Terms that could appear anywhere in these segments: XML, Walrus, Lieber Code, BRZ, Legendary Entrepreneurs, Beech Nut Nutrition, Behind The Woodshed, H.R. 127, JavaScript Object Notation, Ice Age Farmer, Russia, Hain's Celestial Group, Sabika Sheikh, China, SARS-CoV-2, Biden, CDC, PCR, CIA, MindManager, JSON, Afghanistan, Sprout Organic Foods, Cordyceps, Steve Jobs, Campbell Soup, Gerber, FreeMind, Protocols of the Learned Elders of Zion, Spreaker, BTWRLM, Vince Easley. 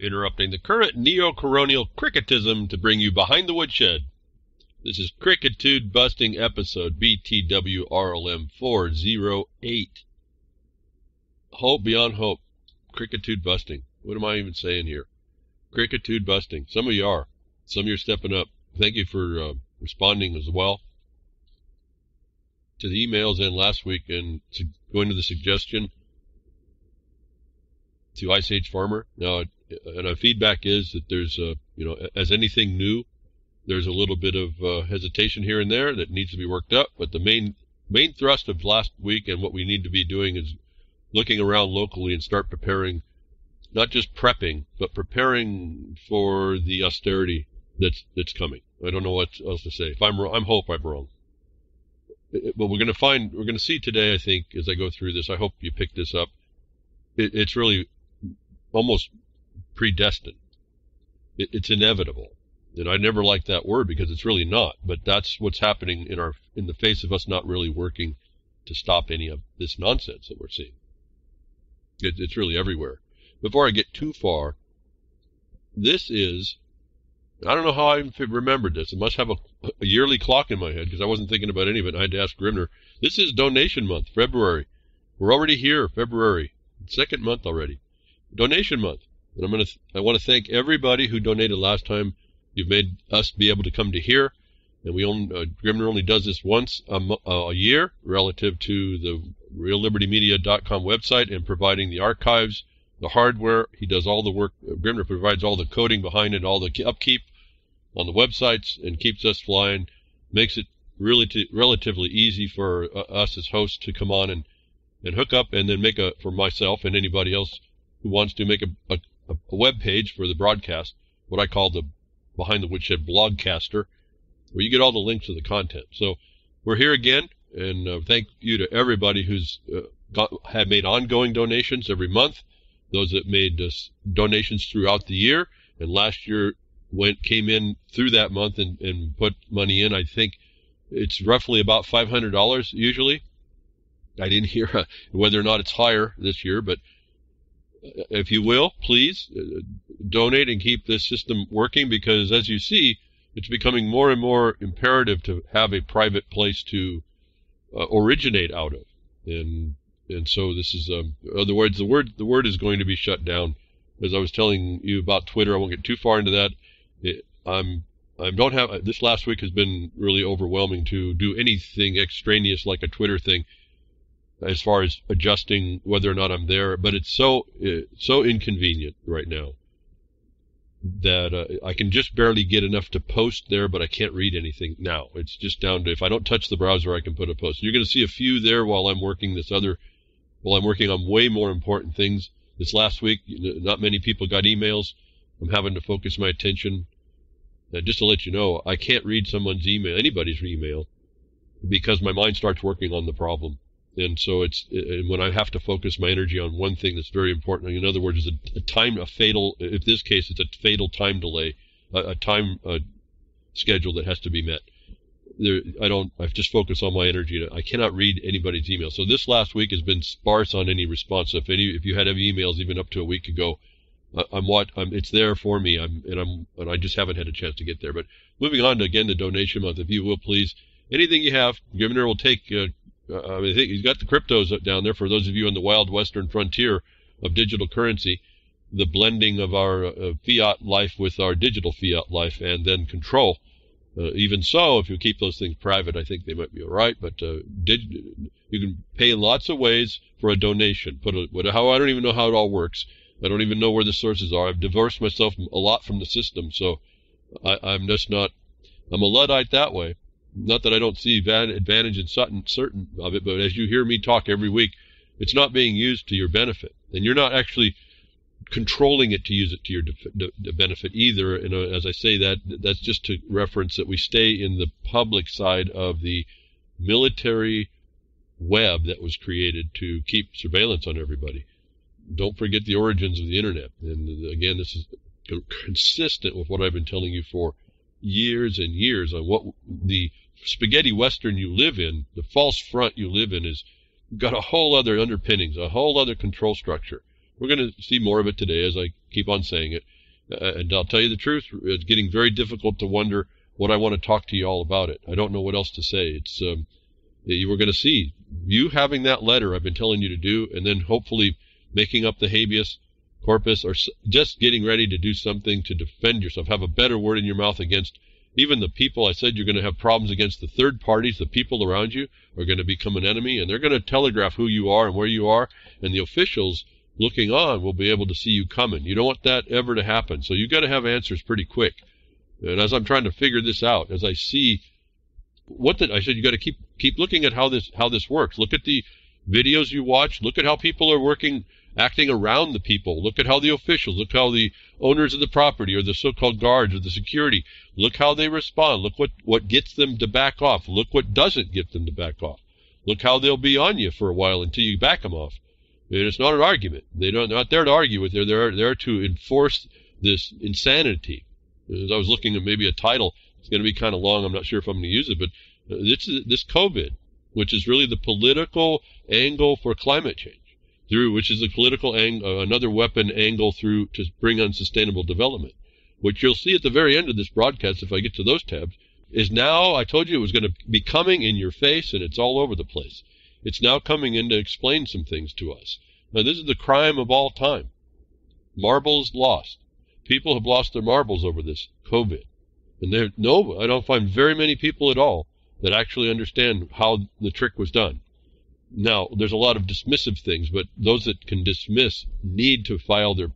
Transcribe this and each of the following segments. interrupting the current neo-coronial cricketism to bring you Behind the Woodshed. This is Crickitude Busting Episode BTWRLM408. Hope beyond hope. Crickitude busting. What am I even saying here? Crickitude busting. Some of you are. Some of you are stepping up. Thank you for responding as well to the emails and last week and going to the suggestion to Ice Age Farmer. Now, and our feedback is that there's, as anything new, there's a little bit of hesitation here and there that needs to be worked up. But the main thrust of last week and what we need to be doing is looking around locally and start preparing, not just prepping, but preparing for the austerity that's coming. I don't know what else to say. If I'm wrong, I'm wrong. But we're going to see today, I think, as I go through this, I hope you pick this up. It's really almost predestined. It's inevitable. And I never like that word because it's really not, but that's what's happening in the face of us not really working to stop any of this nonsense that we're seeing. It's really everywhere. Before I get too far, this is, I don't know how I remembered this. It must have a yearly clock in my head because I wasn't thinking about any of it. I had to ask Grimnir. This is donation month, February. We're already here, February. Second month already. Donation month. And I want to thank everybody who donated last time. You've made us be able to come to here. And we Grimnir only does this once a year relative to the RealLibertyMedia.com website and providing the archives, the hardware. He does all the work. Grimnir provides all the coding behind it, all the upkeep on the websites and keeps us flying, makes it really relatively easy for us as hosts to come on and hook up and then make for myself and anybody else who wants to make a web page for the broadcast, what I call the Behind the Woodshed blogcaster, where you get all the links to the content. So we're here again, and thank you to everybody who's have made ongoing donations every month, those that made donations throughout the year, and last year came in through that month and put money in. I think it's roughly about $500 usually. I didn't hear whether or not it's higher this year, but if you will, please donate and keep this system working because, as you see, it's becoming more and more imperative to have a private place to originate out of. And so this is, in other words, the word is going to be shut down. As I was telling you about Twitter, I won't get too far into that. This last week has been really overwhelming to do anything extraneous like a Twitter thing, as far as adjusting whether or not I'm there, but it's so inconvenient right now that I can just barely get enough to post there, but I can't read anything now. It's just down to if I don't touch the browser, I can put a post. You're going to see a few there while I'm working on way more important things. This last week, not many people got emails. I'm having to focus my attention. Now, just to let you know, I can't read anybody's email, because my mind starts working on the problem. And so when I have to focus my energy on one thing that's very important, in other words, it's a fatal time delay, a time schedule that has to be met. I just focus all my energy. I cannot read anybody's email. So this last week has been sparse on any response. If you had any emails even up to a week ago, it's there for me. And I just haven't had a chance to get there. But moving on to, again, the donation month, if you will, please, anything you have, Grimnir will take, I think he's got the cryptos down there for those of you on the wild western frontier of digital currency, the blending of our fiat life with our digital fiat life, and then control. Even so, if you keep those things private, I think they might be all right. But you can pay in lots of ways for a donation. I don't even know how it all works. I don't even know where the sources are. I've divorced myself a lot from the system, so I'm a Luddite that way. Not that I don't see advantage in certain of it, but as you hear me talk every week, it's not being used to your benefit. And you're not actually controlling it to use it to your benefit either. And as I say that, that's just to reference that we stay in the public side of the military web that was created to keep surveillance on everybody. Don't forget the origins of the internet. And again, this is consistent with what I've been telling you for years and years on what the spaghetti western you live in, the false front you live in, is got a whole other underpinnings, a whole other control structure. We're going to see more of it today, as I keep on saying it. And I'll tell you the truth, it's getting very difficult to wonder what I want to talk to you all about it. I don't know what else to say. It's you were going to see you having that letter I've been telling you to do, and then hopefully making up the habeas corpus, or just getting ready to do something to defend yourself, have a better word in your mouth against even the people. I said you're going to have problems against the third parties. The people around you are going to become an enemy, and they're going to telegraph who you are and where you are, and the officials looking on will be able to see you coming. You don't want that ever to happen, so you've got to have answers pretty quick. And as I'm trying to figure this out, as I see what I said, you got to keep looking at how this works. Look at the videos you watch. Look at how people are working, acting around the people. Look at how the officials, look how the owners of the property or the so-called guards or the security, look how they respond. Look what gets them to back off. Look what doesn't get them to back off. Look how they'll be on you for a while until you back them off. And it's not an argument. They're not there to argue with you. They're there to enforce this insanity. As I was looking at maybe a title, it's going to be kind of long. I'm not sure if I'm going to use it, but this COVID, which is really the political angle for climate change, which is the political angle, another weapon angle through to bring unsustainable development, which you'll see at the very end of this broadcast if I get to those tabs, is now, I told you it was going to be coming in your face, and it's all over the place. It's now coming in to explain some things to us. Now, this is the crime of all time. Marbles lost. People have lost their marbles over this COVID. And I don't find very many people at all that actually understand how the trick was done. Now, there's a lot of dismissive things, but those that can dismiss need to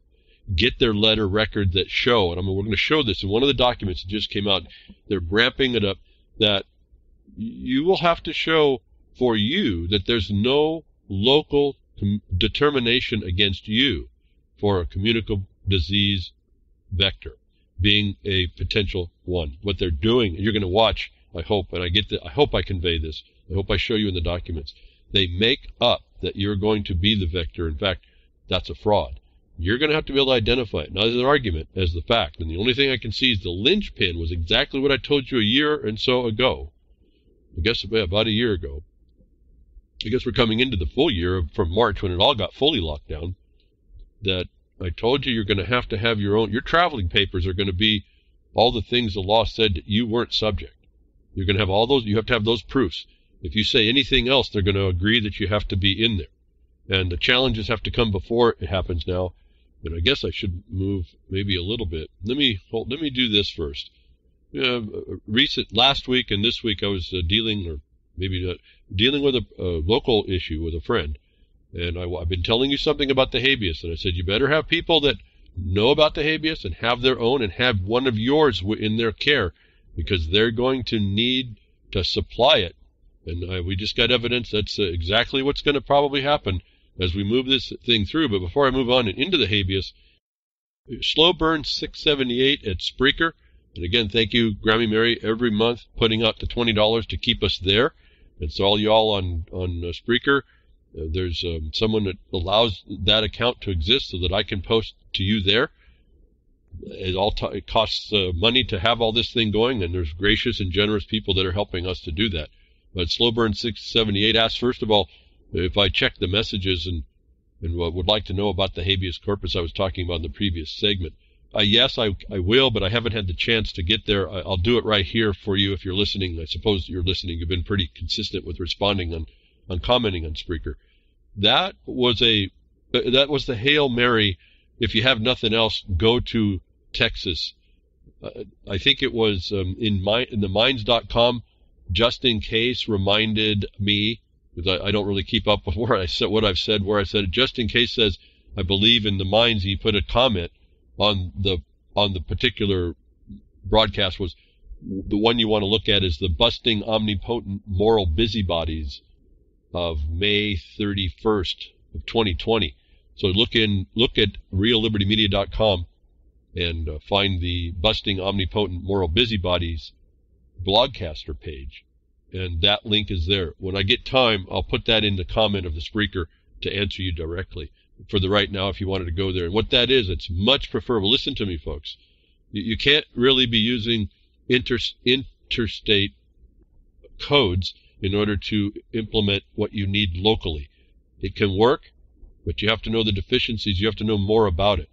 get their letter record that show, and we're going to show this in one of the documents that just came out. They're ramping it up, that you will have to show for you that there's no local determination against you for a communicable disease vector being a potential one. What they're doing, you're going to watch, I hope, and I hope I convey this. I hope I show you in the documents. They make up that you're going to be the vector. In fact, that's a fraud. You're going to have to be able to identify it, not as an argument, as the fact. And the only thing I can see is the linchpin was exactly what I told you a year and so ago. I guess about a year ago. I guess we're coming into the full year from March, when it all got fully locked down, that I told you you're going to have your traveling papers are going to be all the things the law said that you weren't subject. You're going to have all those, you have to have those proofs. If you say anything else, they're going to agree that you have to be in there. And the challenges have to come before it happens now. And I guess I should move maybe a little bit. Let me do this first. Last week and this week I was dealing with a local issue with a friend. And I've been telling you something about the habeas. And I said, you better have people that know about the habeas and have their own and have one of yours in their care, because they're going to need to supply it. And we just got evidence that's exactly what's going to probably happen as we move this thing through. But before I move on and into the habeas, Slowburn678 at Spreaker. And again, thank you, Grammy Mary, every month putting out the $20 to keep us there. And so all y'all on Spreaker, there's someone that allows that account to exist so that I can post to you there. It costs money to have all this thing going, and there's gracious and generous people that are helping us to do that. But Slowburn678 asks, first of all, if I check the messages and would like to know about the habeas corpus I was talking about in the previous segment. Yes, I will, but I haven't had the chance to get there. I'll do it right here for you if you're listening. I suppose you're listening. You've been pretty consistent with responding on commenting on Spreaker. That was the Hail Mary. If you have nothing else, go to Texas. I think it was in the minds.com, just in case, reminded me, because I don't really keep up with where I said what I've said, where I said it. Just in case says, I believe in the minds, he put a comment on the particular broadcast, was the one you want to look at is the busting omnipotent moral busybodies of May 31st of 2020. So look at RealLibertyMedia.com and find the busting omnipotent moral busybodies blogcaster page, and that link is there. When I get time, I'll put that in the comment of the Spreaker to answer you directly. For the right now, if you wanted to go there, and what that is, it's much preferable. Listen to me, folks. You can't really be using interstate codes in order to implement what you need locally. It can work, But you have to know the deficiencies. You have to know more about it.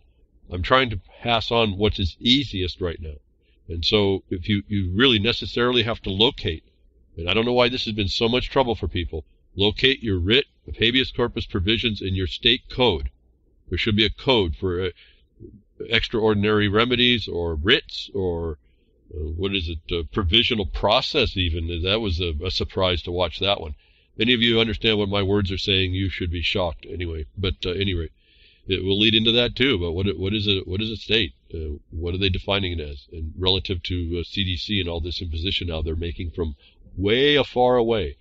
I'm trying to pass on what is easiest right now. And so if you really necessarily have to locate, and I don't know why this has been so much trouble for people, locate your writ of habeas corpus provisions in your state code. There should be a code for extraordinary remedies or writs or provisional process even. That was a surprise to watch that one. Any of you understand what my words are saying, you should be shocked anyway. But anyway, it will lead into that too. But what is a state? What are they defining it as? And relative to CDC and all this imposition now they're making from way far away.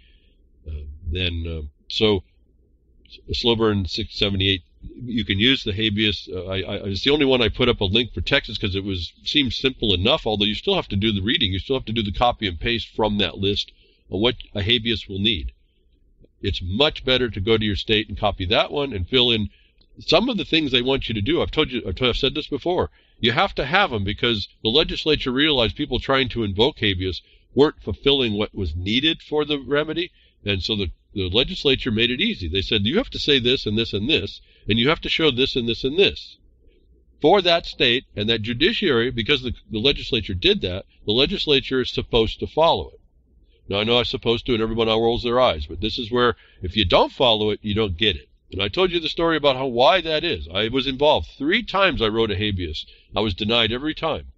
So Slowburn678, you can use the habeas. It's the only one I put up a link for Texas because it seemed simple enough, although you still have to do the reading. You still have to do the copy and paste from that list of what a habeas will need. It's much better to go to your state and copy that one and fill in some of the things they want you to do. I've said this before. You have to have them because the legislature realized people trying to invoke habeas weren't fulfilling what was needed for the remedy. And so the legislature made it easy. They said, you have to say this and this and this, and you have to show this and this and this. For that state and that judiciary, because the legislature did that, the legislature is supposed to follow it. Now, I know I'm supposed to, and everyone rolls their eyes, but this is where if you don't follow it, you don't get it. And I told you the story about why that is. I was involved 3 times. I wrote a habeas. I was denied every time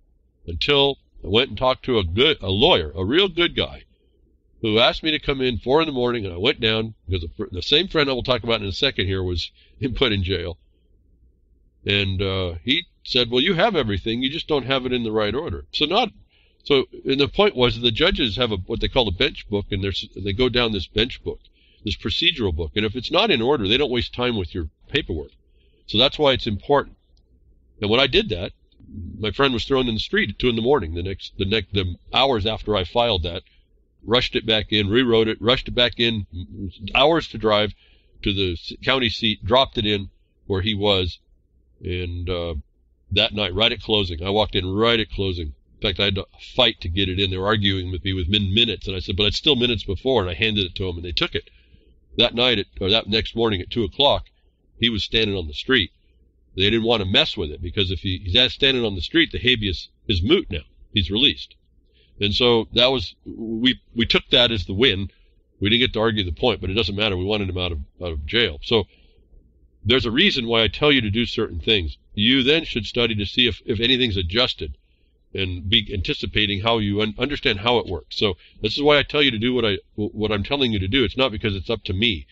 until I went and talked to a lawyer, a real good guy, who asked me to come in 4 in the morning, and I went down because the same friend I will talk about in a second here was put in jail. And he said, well, you have everything. You just don't have it in the right order. And the point was the judges have what they call a bench book, and they go down this bench book, this procedural book. And if it's not in order, they don't waste time with your paperwork. So that's why it's important. And when I did that, my friend was thrown in the street at 2 in the morning, the hours after I filed that, rushed it back in, rewrote it, rushed it back in, hours to drive to the county seat, dropped it in where he was. And that night, right at closing, I walked in right at closing. In fact, I had to fight to get it in. They were arguing with me within minutes, and I said, but it's still minutes before, and I handed it to them, and they took it. That night, that next morning at 2 o'clock, he was standing on the street. They didn't want to mess with it, because if he's standing on the street, the habeas is moot now. He's released. And so that was, we took that as the win. We didn't get to argue the point, but it doesn't matter. We wanted him out of jail. So there's a reason why I tell you to do certain things. You then should study to see if anything's adjusted, and be anticipating how you understand how it works. So this is why I tell you to do what I'm telling you to do. It's not because it's up to me.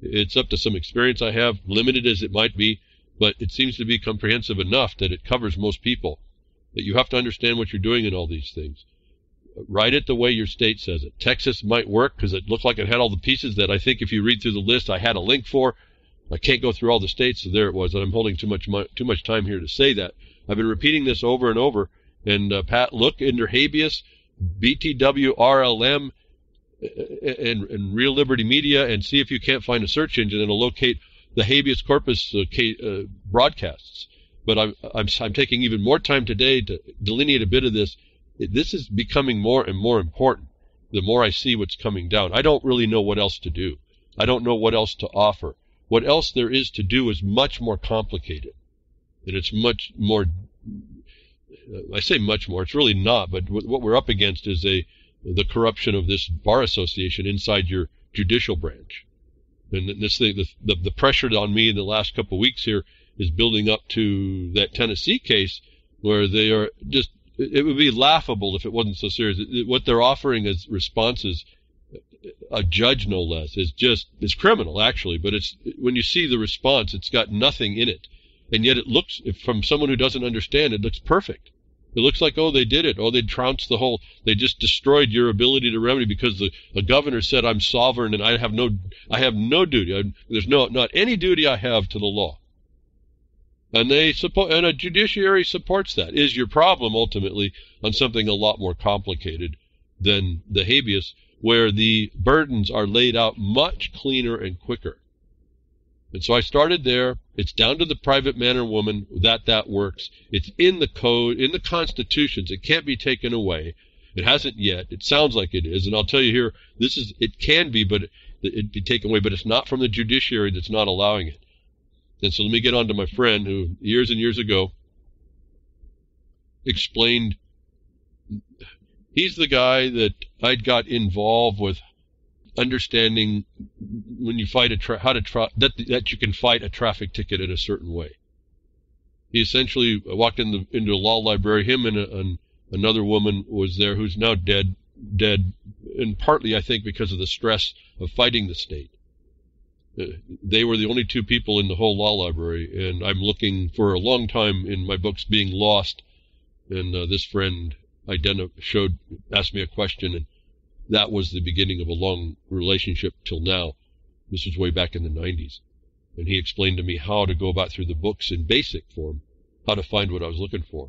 It's up to some experience I have, limited as it might be, but it seems to be comprehensive enough that it covers most people, that you have to understand what you're doing in all these things. Write it the way your state says it. Texas might work because it looked like it had all the pieces that I think if you read through the list I had a link for. I can't go through all the states, so there it was. And I'm holding too much time here to say that. I've been repeating this over and over. And Pat, look under habeas, BTWRLM, and Real Liberty Media, and see if you can't find a search engine that'll locate the habeas corpus broadcasts. But I'm taking even more time today to delineate a bit of this. This is becoming more and more important the more I see what's coming down. I don't really know what else to do. I don't know what else to offer. What else there is to do is much more complicated, and it's much more. I say much more. It's really not, but what we're up against is the corruption of this bar association inside your judicial branch. And this thing, the pressure on me in the last couple of weeks here is building up to that Tennessee case where they are just, it would be laughable if it wasn't so serious. What they're offering as responses, a judge no less, it's criminal actually, but it's when you see the response, it's got nothing in it. And yet it looks, from someone who doesn't understand, it looks perfect. It looks like, oh, they did it. Oh, they trounced the whole, they just destroyed your ability to remedy because the governor said, I'm sovereign and I have no duty. There's not any duty I have to the law. And a judiciary supports that. Is your problem ultimately on something a lot more complicated than the habeas, where the burdens are laid out much cleaner and quicker. And so I started there. It's down to the private man or woman that works. It's in the code, in the constitutions. It can't be taken away. It hasn't yet. It sounds like it is. And I'll tell you here, it can be, but it'd be taken away. But it's not from the judiciary that's not allowing it. And so let me get on to my friend who years and years ago explained. He's the guy that I'd got involved with understanding when you fight that you can fight a traffic ticket in a certain way. He essentially walked into a law library. Him and another woman was there who's now dead, and partly I think because of the stress of fighting the state. They were the only two people in the whole law library, and I'm looking for a long time in my books being lost. And this friend asked me a question, and that was the beginning of a long relationship till now. This was way back in the 90s. And he explained to me how to go about through the books in basic form, how to find what I was looking for.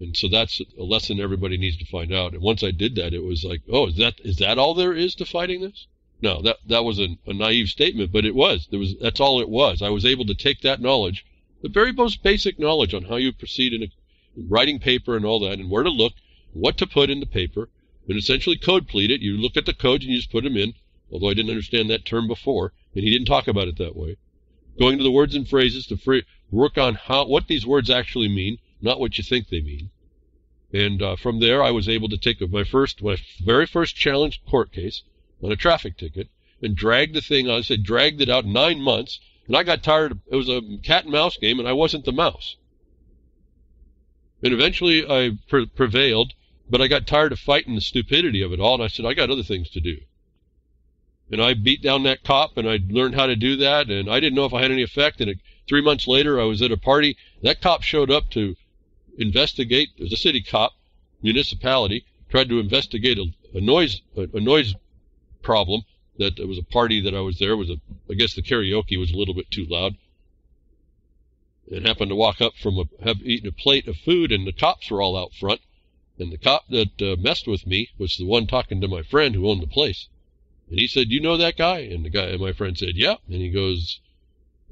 And so that's a lesson everybody needs to find out. And once I did that, it was like, oh, is that all there is to fighting this? No, that was a naive statement, but it was. That's all it was. I was able to take that knowledge, the very most basic knowledge on how you proceed in writing paper and all that, and where to look, what to put in the paper, and essentially code plead it. You look at the codes and you just put them in, although I didn't understand that term before, and he didn't talk about it that way. Going to the words and phrases to work on what these words actually mean, not what you think they mean. And from there, I was able to take my very first challenge court case on a traffic ticket and dragged it out 9 months, and I got tired. It was a cat and mouse game, and I wasn't the mouse. And eventually I prevailed, but I got tired of fighting the stupidity of it all, and I said, I got other things to do. And I beat down that cop, and I learned how to do that, and I didn't know if I had any effect. And 3 months later, I was at a party. That cop showed up to investigate. It was a city cop, municipality, tried to investigate a noise problem. That it was a party that I was there. I guess the karaoke was a little bit too loud. And happened to walk up from eating a plate of food, and the cops were all out front. And the cop that messed with me was the one talking to my friend who owned the place. And he said, you know that guy? And the guy, my friend, said, yeah. And he goes,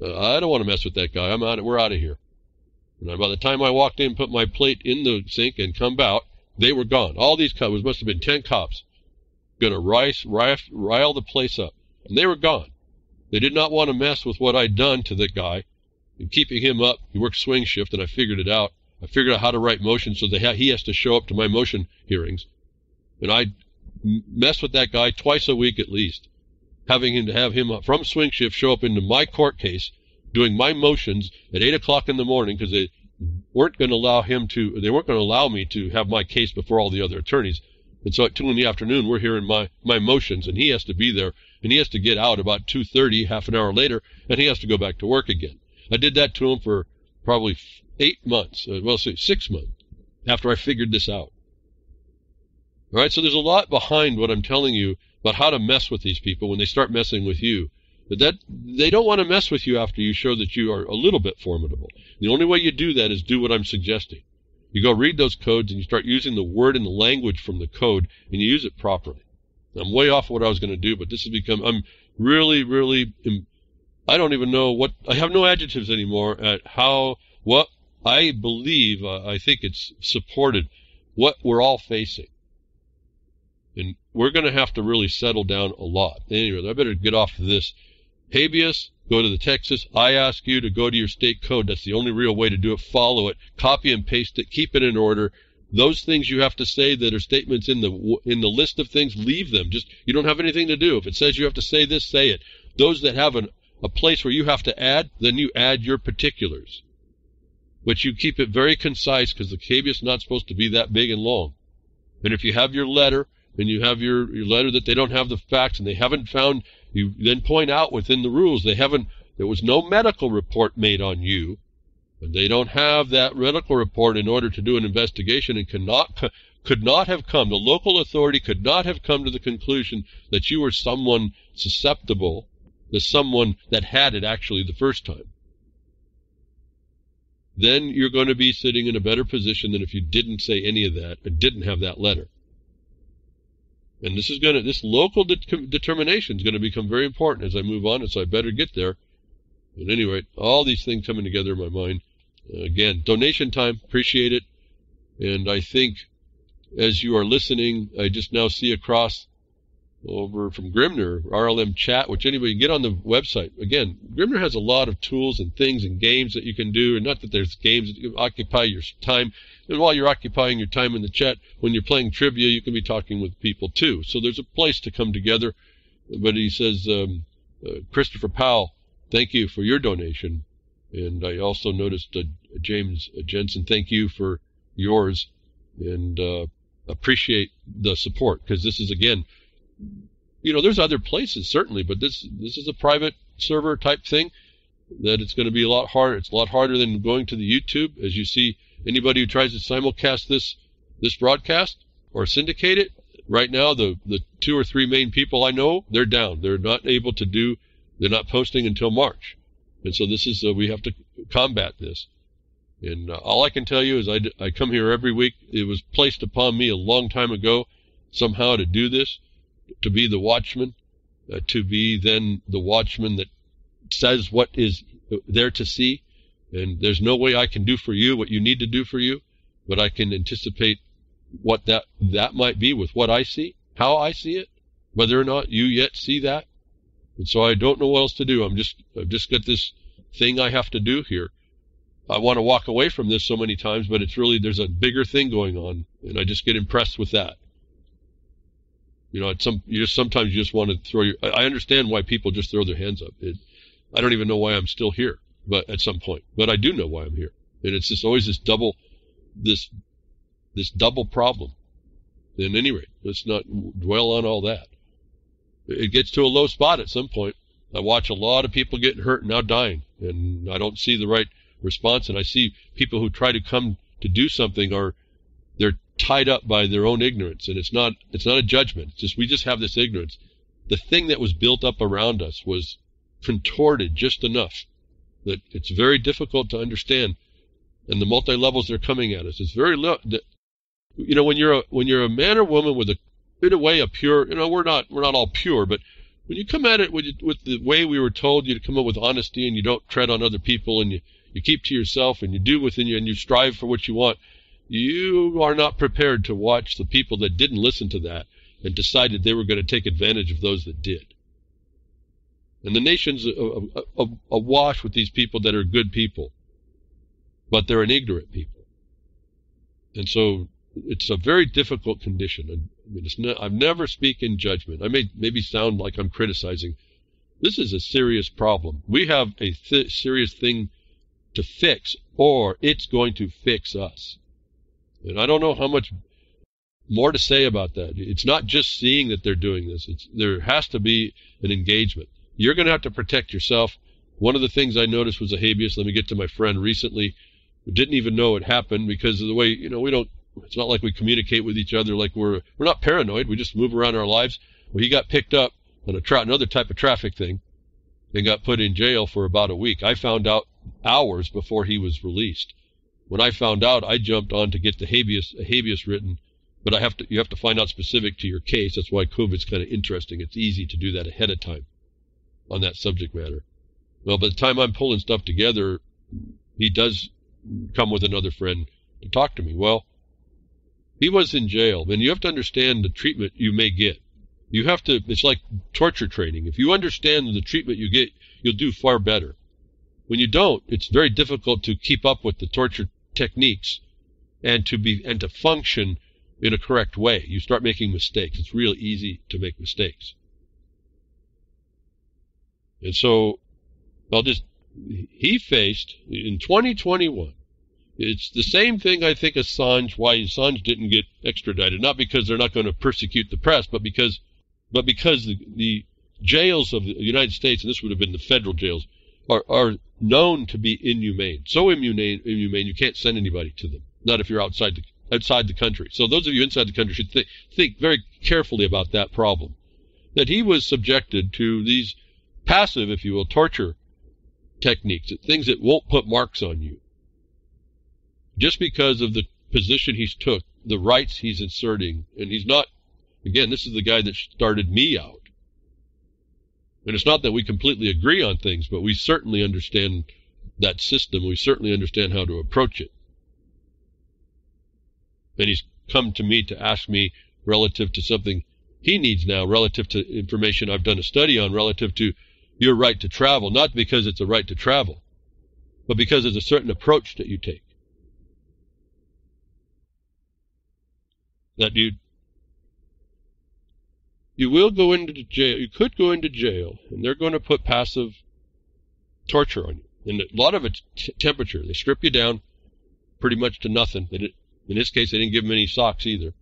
I don't want to mess with that guy. We're out of here. And by the time I walked in, put my plate in the sink, and come out, they were gone. All these cops, must have been 10 cops, going to rile the place up. And they were gone. They did not want to mess with what I'd done to the guy and keeping him up. He worked swing shift, and I figured it out. I figured out how to write motions so that he has to show up to my motion hearings. And I mess with that guy twice a week at least, having him from swing shift show up into my court case, doing my motions at 8 o'clock in the morning, because they weren't going to allow me to have my case before all the other attorneys. And so at 2 in the afternoon, we're hearing my motions, and he has to be there, and he has to get out about 2:30, half an hour later, and he has to go back to work again. I did that to him for probably 8 months, 6 months after I figured this out. All right, so there's a lot behind what I'm telling you about how to mess with these people when they start messing with you. But they don't want to mess with you after you show that you are a little bit formidable. The only way you do that is do what I'm suggesting. You go read those codes, and you start using the word and the language from the code, and you use it properly. I'm way off what I was going to do, but this has become, I'm really, really, I don't even know what, I have no adjectives anymore at how, what I believe, I think it's supported, what we're all facing. And we're going to have to really settle down a lot. Anyway, I better get off of this. Habeas, go to the Texas. I ask you to go to your state code. That's the only real way to do it. Follow it. Copy and paste it. Keep it in order. Those things you have to say that are statements in the list of things, leave them. Just, you don't have anything to do. If it says you have to say this, say it. Those that have a place where you have to add, then you add your particulars. But you keep it very concise, because the habeas is not supposed to be that big and long. And if you have your letter, and you have your letter that they don't have the facts and they haven't found, you then point out within the rules, there was no medical report made on you, and they don't have that medical report in order to do an investigation, and the local authority could not have come to the conclusion that you were someone susceptible, that someone that had it actually the first time. Then you're going to be sitting in a better position than if you didn't say any of that and didn't have that letter. And this local determination is going to become very important as I move on, and so I better get there. But anyway, all these things coming together in my mind. Again, donation time, appreciate it. And I think as you are listening, I just now see across over from Grimnir, RLM chat, which anybody can get on the website. Again, Grimnir has a lot of tools and things and games that you can do, and not that there's games that occupy your time. And while you're occupying your time in the chat, when you're playing trivia, you can be talking with people too. So there's a place to come together. But he says, Christopher Powell, thank you for your donation. And I also noticed James Jensen, thank you for yours. And appreciate the support, because this is, again, you know, there's other places certainly, but this is a private server type thing that it's going to be a lot harder. It's a lot harder than going to the YouTube. As you see, anybody who tries to simulcast this broadcast or syndicate it right now, the 2 or 3 main people I know, they're down. They're not able to do. They're not posting until March, and so this is we have to combat this. And all I can tell you is I come here every week. It was placed upon me a long time ago somehow to do this, to be the watchman, to be then the watchman that says what is there to see. And there's no way I can do for you what you need to do for you, but I can anticipate what that might be with what I see, how I see it, whether or not you yet see that. And so I don't know what else to do. I've just got this thing I have to do here. I want to walk away from this so many times, but it's really, there's a bigger thing going on, and I just get impressed with that. You know, sometimes you just want to throw your... I understand why people just throw their hands up. I don't even know why I'm still here, but at some point. But I do know why I'm here, and it's just always this double problem. At any rate, let's not dwell on all that. It gets to a low spot at some point. I watch a lot of people getting hurt and now dying, and I don't see the right response, and I see people who try to come to do something they're tied up by their own ignorance, and it's not a judgment. It's just, we just have this ignorance. The thing that was built up around us was contorted just enough that it's very difficult to understand, and the multi-levels they're coming at us. It's very low. You know, when you're a man or woman with in a way a pure, you know, we're not all pure, but when you come at it with the way we were told you to come up with honesty, and you don't tread on other people, and you keep to yourself, and you do within you, and you strive for what you want, you are not prepared to watch the people that didn't listen to that and decided they were going to take advantage of those that did. And the nation's awash with these people that are good people, but they're an ignorant people. And so it's a very difficult condition. I mean, I never speak in judgment. I may maybe sound like I'm criticizing. This is a serious problem. We have a serious thing to fix, or it's going to fix us. And I don't know how much more to say about that. It's not just seeing that they're doing this. There has to be an engagement. You're going to have to protect yourself. One of the things I noticed was a habeas. Let me get to my friend recently who didn't even know it happened because of the way, you know, we don't, it's not like we communicate with each other like we're not paranoid. We just move around our lives. Well, he got picked up on another type of traffic thing and got put in jail for about a week. I found out hours before he was released. When I found out, I jumped on to get the habeas written, but you have to find out specific to your case. That's why COVID's kind of interesting. It's easy to do that ahead of time on that subject matter. Well, by the time I'm pulling stuff together, he does come with another friend to talk to me. Well, he was in jail, and you have to understand the treatment you may get. You have to, it's like torture training. If you understand the treatment you get, you'll do far better. When you don't, it's very difficult to keep up with the torture techniques and to function in a correct way. You start making mistakes. It's real easy to make mistakes. And so he faced in 2021. It's the same thing, I think, why Assange didn't get extradited, not because they're not going to persecute the press, but because the jails of the United States, and this would have been the federal jails, are known to be inhumane. So inhumane, you can't send anybody to them. Not if you're outside the country. So those of you inside the country should think very carefully about that problem. That he was subjected to these passive, if you will, torture techniques, things that won't put marks on you. Just because of the position he's took, the rights he's inserting, and he's not, again, this is the guy that started me out. And it's not that we completely agree on things, but we certainly understand that system. We certainly understand how to approach it. And he's come to me to ask me relative to something he needs now relative to information I've done a study on relative to your right to travel, not because it's a right to travel, but because there's a certain approach that you take. That you will go into jail. You could go into jail, and they're going to put passive torture on you. And a lot of it's temperature. They strip you down pretty much to nothing. In this case, they didn't give them any socks either.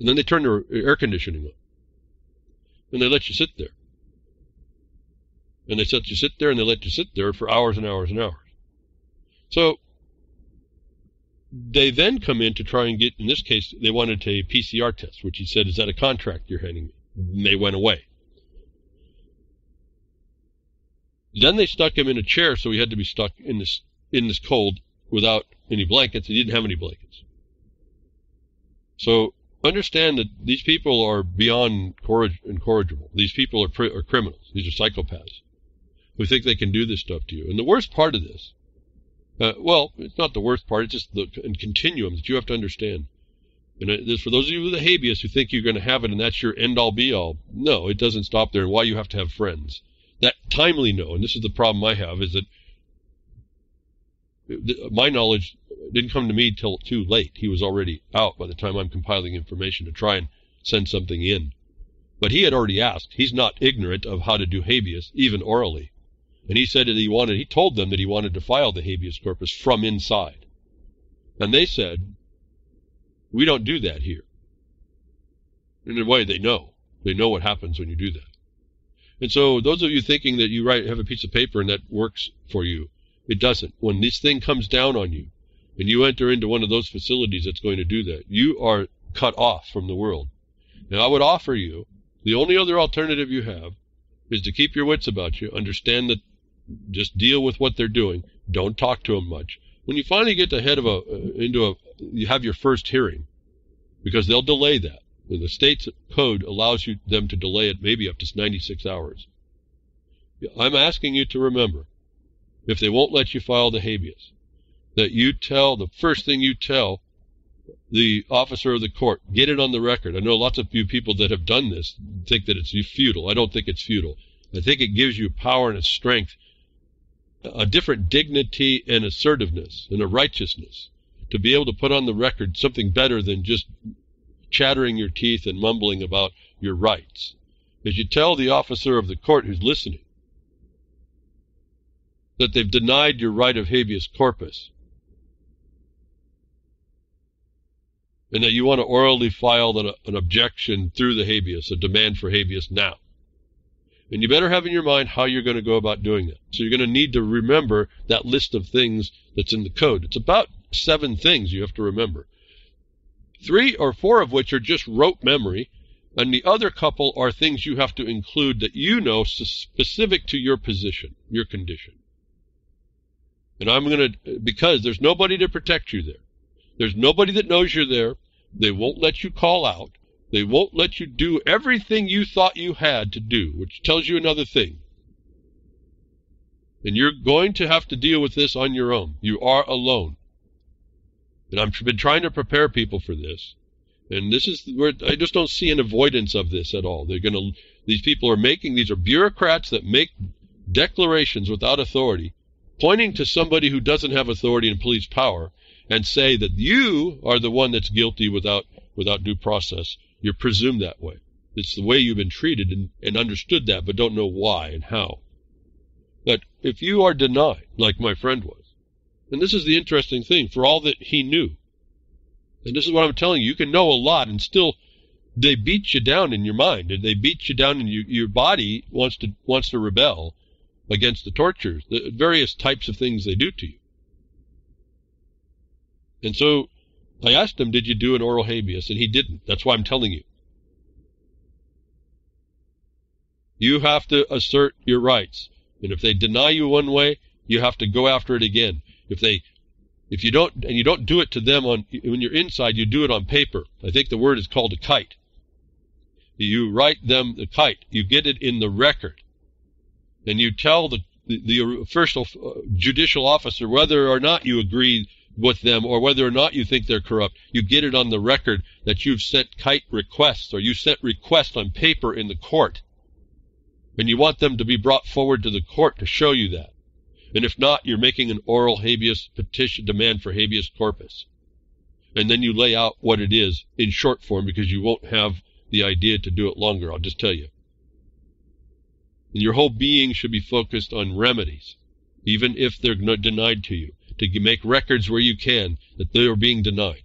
And then they turn their air conditioning on. And they let you sit there. And they let you sit there, and they let you sit there for hours and hours and hours. So they then come in to try and get, in this case, they wanted a PCR test, which he said, is that a contract you're handing me? And they went away. Then they stuck him in a chair, so he had to be stuck in this cold without any blankets. He didn't have any blankets. So understand that these people are beyond incorrigible. These people are criminals. These are psychopaths who think they can do this stuff to you. And the worst part of this, well, it's not the worst part. It's just the continuum that you have to understand. And for those of you with the habeas who think you're going to have it and that's your end-all, be-all, no, it doesn't stop there. And why you have to have friends. That timely no, and this is the problem I have, is that my knowledge didn't come to me till too late. He was already out by the time I'm compiling information to try and send something in. But he had already asked. He's not ignorant of how to do habeas, even orally. And he said that he told them that he wanted to file the habeas corpus from inside. And they said, we don't do that here. In a way, they know. They know what happens when you do that. And so those of you thinking that you have a piece of paper and that works for you, it doesn't. When this thing comes down on you and you enter into one of those facilities that's going to do that, you are cut off from the world. Now, I would offer you, the only other alternative you have is to keep your wits about you, understand that, just deal with what they're doing. Don't talk to them much. When you finally get the head of you have your first hearing, because they'll delay that. The state's code allows them to delay it maybe up to 96 hours. I'm asking you to remember, if they won't let you file the habeas, that the first thing you tell the officer of the court, get it on the record. I know lots of you people that have done this think that it's futile. I don't think it's futile. I think it gives you power and a strength, a different dignity and assertiveness and a righteousness to be able to put on the record something better than just chattering your teeth and mumbling about your rights. As you tell the officer of the court who's listening that they've denied your right of habeas corpus and that you want to orally file an objection through the habeas, a demand for habeas now. And you better have in your mind how you're going to go about doing that. So you're going to need to remember that list of things that's in the code. It's about 7 things you have to remember. 3 or 4 of which are just rote memory, and the other couple are things you have to include that you know specific to your position, your condition. And because there's nobody to protect you there. There's nobody that knows you're there. They won't let you call out. They won't let you do everything you thought you had to do, which tells you another thing. And you're going to have to deal with this on your own. You are alone. And I've been trying to prepare people for this. And this is where I just don't see an avoidance of this at all. These are bureaucrats that make declarations without authority, pointing to somebody who doesn't have authority and police power, and say that you are the one that's guilty without due process. You're presumed that way. It's the way you've been treated and understood that, but don't know why and how. But if you are denied, like my friend was, and this is the interesting thing, for all that he knew, and this is what I'm telling you, you can know a lot and still they beat you down in your mind, and they beat you down, and your body wants to rebel against the tortures, the various types of things they do to you. And so I asked him, did you do an oral habeas? And he didn't. That's why I'm telling you. You have to assert your rights. And if they deny you one way, you have to go after it again. If you don't do it to them when you're inside, you do it on paper. I think the word is called a kite. You write them the kite. You get it in the record. And you tell the first judicial officer whether or not you agree with them or whether or not you think they're corrupt. You get it on the record that you've sent kite requests or you sent requests on paper in the court. And you want them to be brought forward to the court to show you that. And if not, you're making an oral habeas petition demand for habeas corpus. And then you lay out what it is in short form because you won't have the idea to do it longer, I'll just tell you. And your whole being should be focused on remedies, even if they're denied to you, to make records where you can that they are being denied.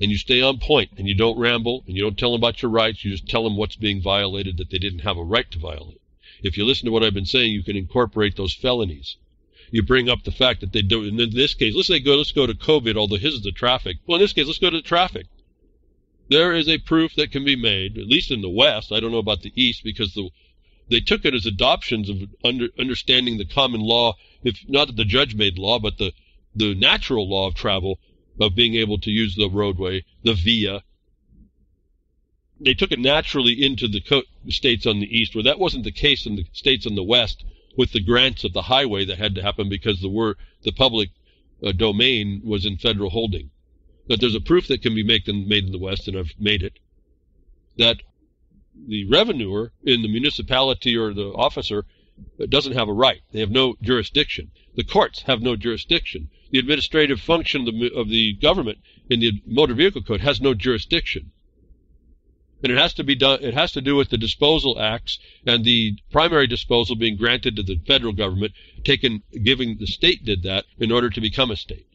And you stay on point, and you don't ramble, and you don't tell them about your rights, you just tell them what's being violated that they didn't have a right to violate. If you listen to what I've been saying, you can incorporate those felonies. You bring up the fact that they do, and in this case, let's go to COVID, although his is the traffic. Well, in this case, let's go to the traffic. There is a proof that can be made, at least in the West. I don't know about the East, because they took it as adoptions of understanding the common law, if not that the judge made law, but the natural law of travel, of being able to use the roadway, the via. They took it naturally into the states on the East, where that wasn't the case in the states in the West, with the grants of the highway that had to happen because the public domain was in federal holding. That there's a proof that can be made in the West, and I've made it, that the revenuer in the municipality or the officer doesn't have a right. They have no jurisdiction. The courts have no jurisdiction. The administrative function of the government in the Motor Vehicle Code has no jurisdiction. And it has to be done. It has to do with the disposal acts and the primary disposal being granted to the federal government, giving the state did that in order to become a state,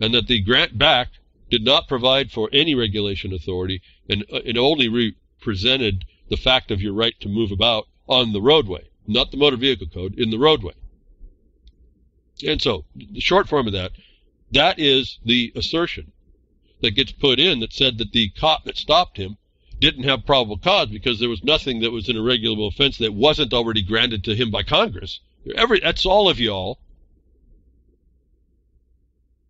and that the grant back did not provide for any regulation authority and it only represented the fact of your right to move about on the roadway, not the Motor Vehicle Code, in the roadway. And so, the short form of that is the assertion that gets put in that said that the cop that stopped him didn't have probable cause because there was nothing that was an irregular offense that wasn't already granted to him by Congress. That's all of y'all.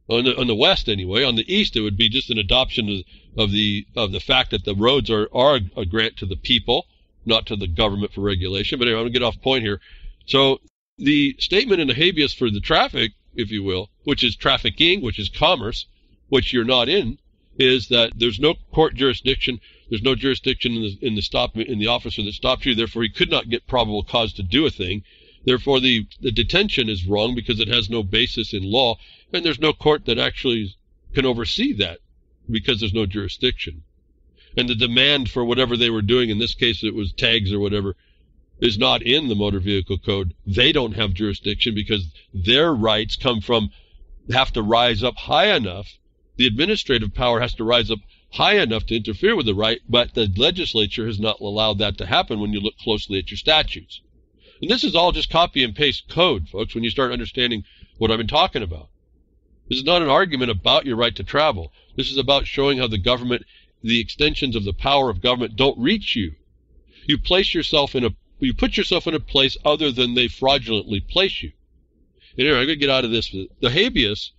On the West, anyway. On the East, it would be just an adoption of the fact that the roads are a grant to the people, not to the government for regulation. But anyway, I'm going to get off point here. So the statement in the habeas for the traffic, if you will, which is trafficking, which is commerce, which you're not in, is that there's no court jurisdiction, there's no jurisdiction in the officer that stopped you, therefore he could not get probable cause to do a thing, therefore the detention is wrong because it has no basis in law, and there's no court that actually can oversee that because there's no jurisdiction. And the demand for whatever they were doing, in this case it was tags or whatever, is not in the Motor Vehicle Code. They don't have jurisdiction because their rights have to rise up high enough. The administrative power has to rise up high enough to interfere with the right, but the legislature has not allowed that to happen when you look closely at your statutes. And this is all just copy and paste code, folks, when you start understanding what I've been talking about. This is not an argument about your right to travel. This is about showing how the extensions of the power of government don't reach you. You put yourself in a place other than they fraudulently place you. And anyway, I'm going to get out of this. The habeas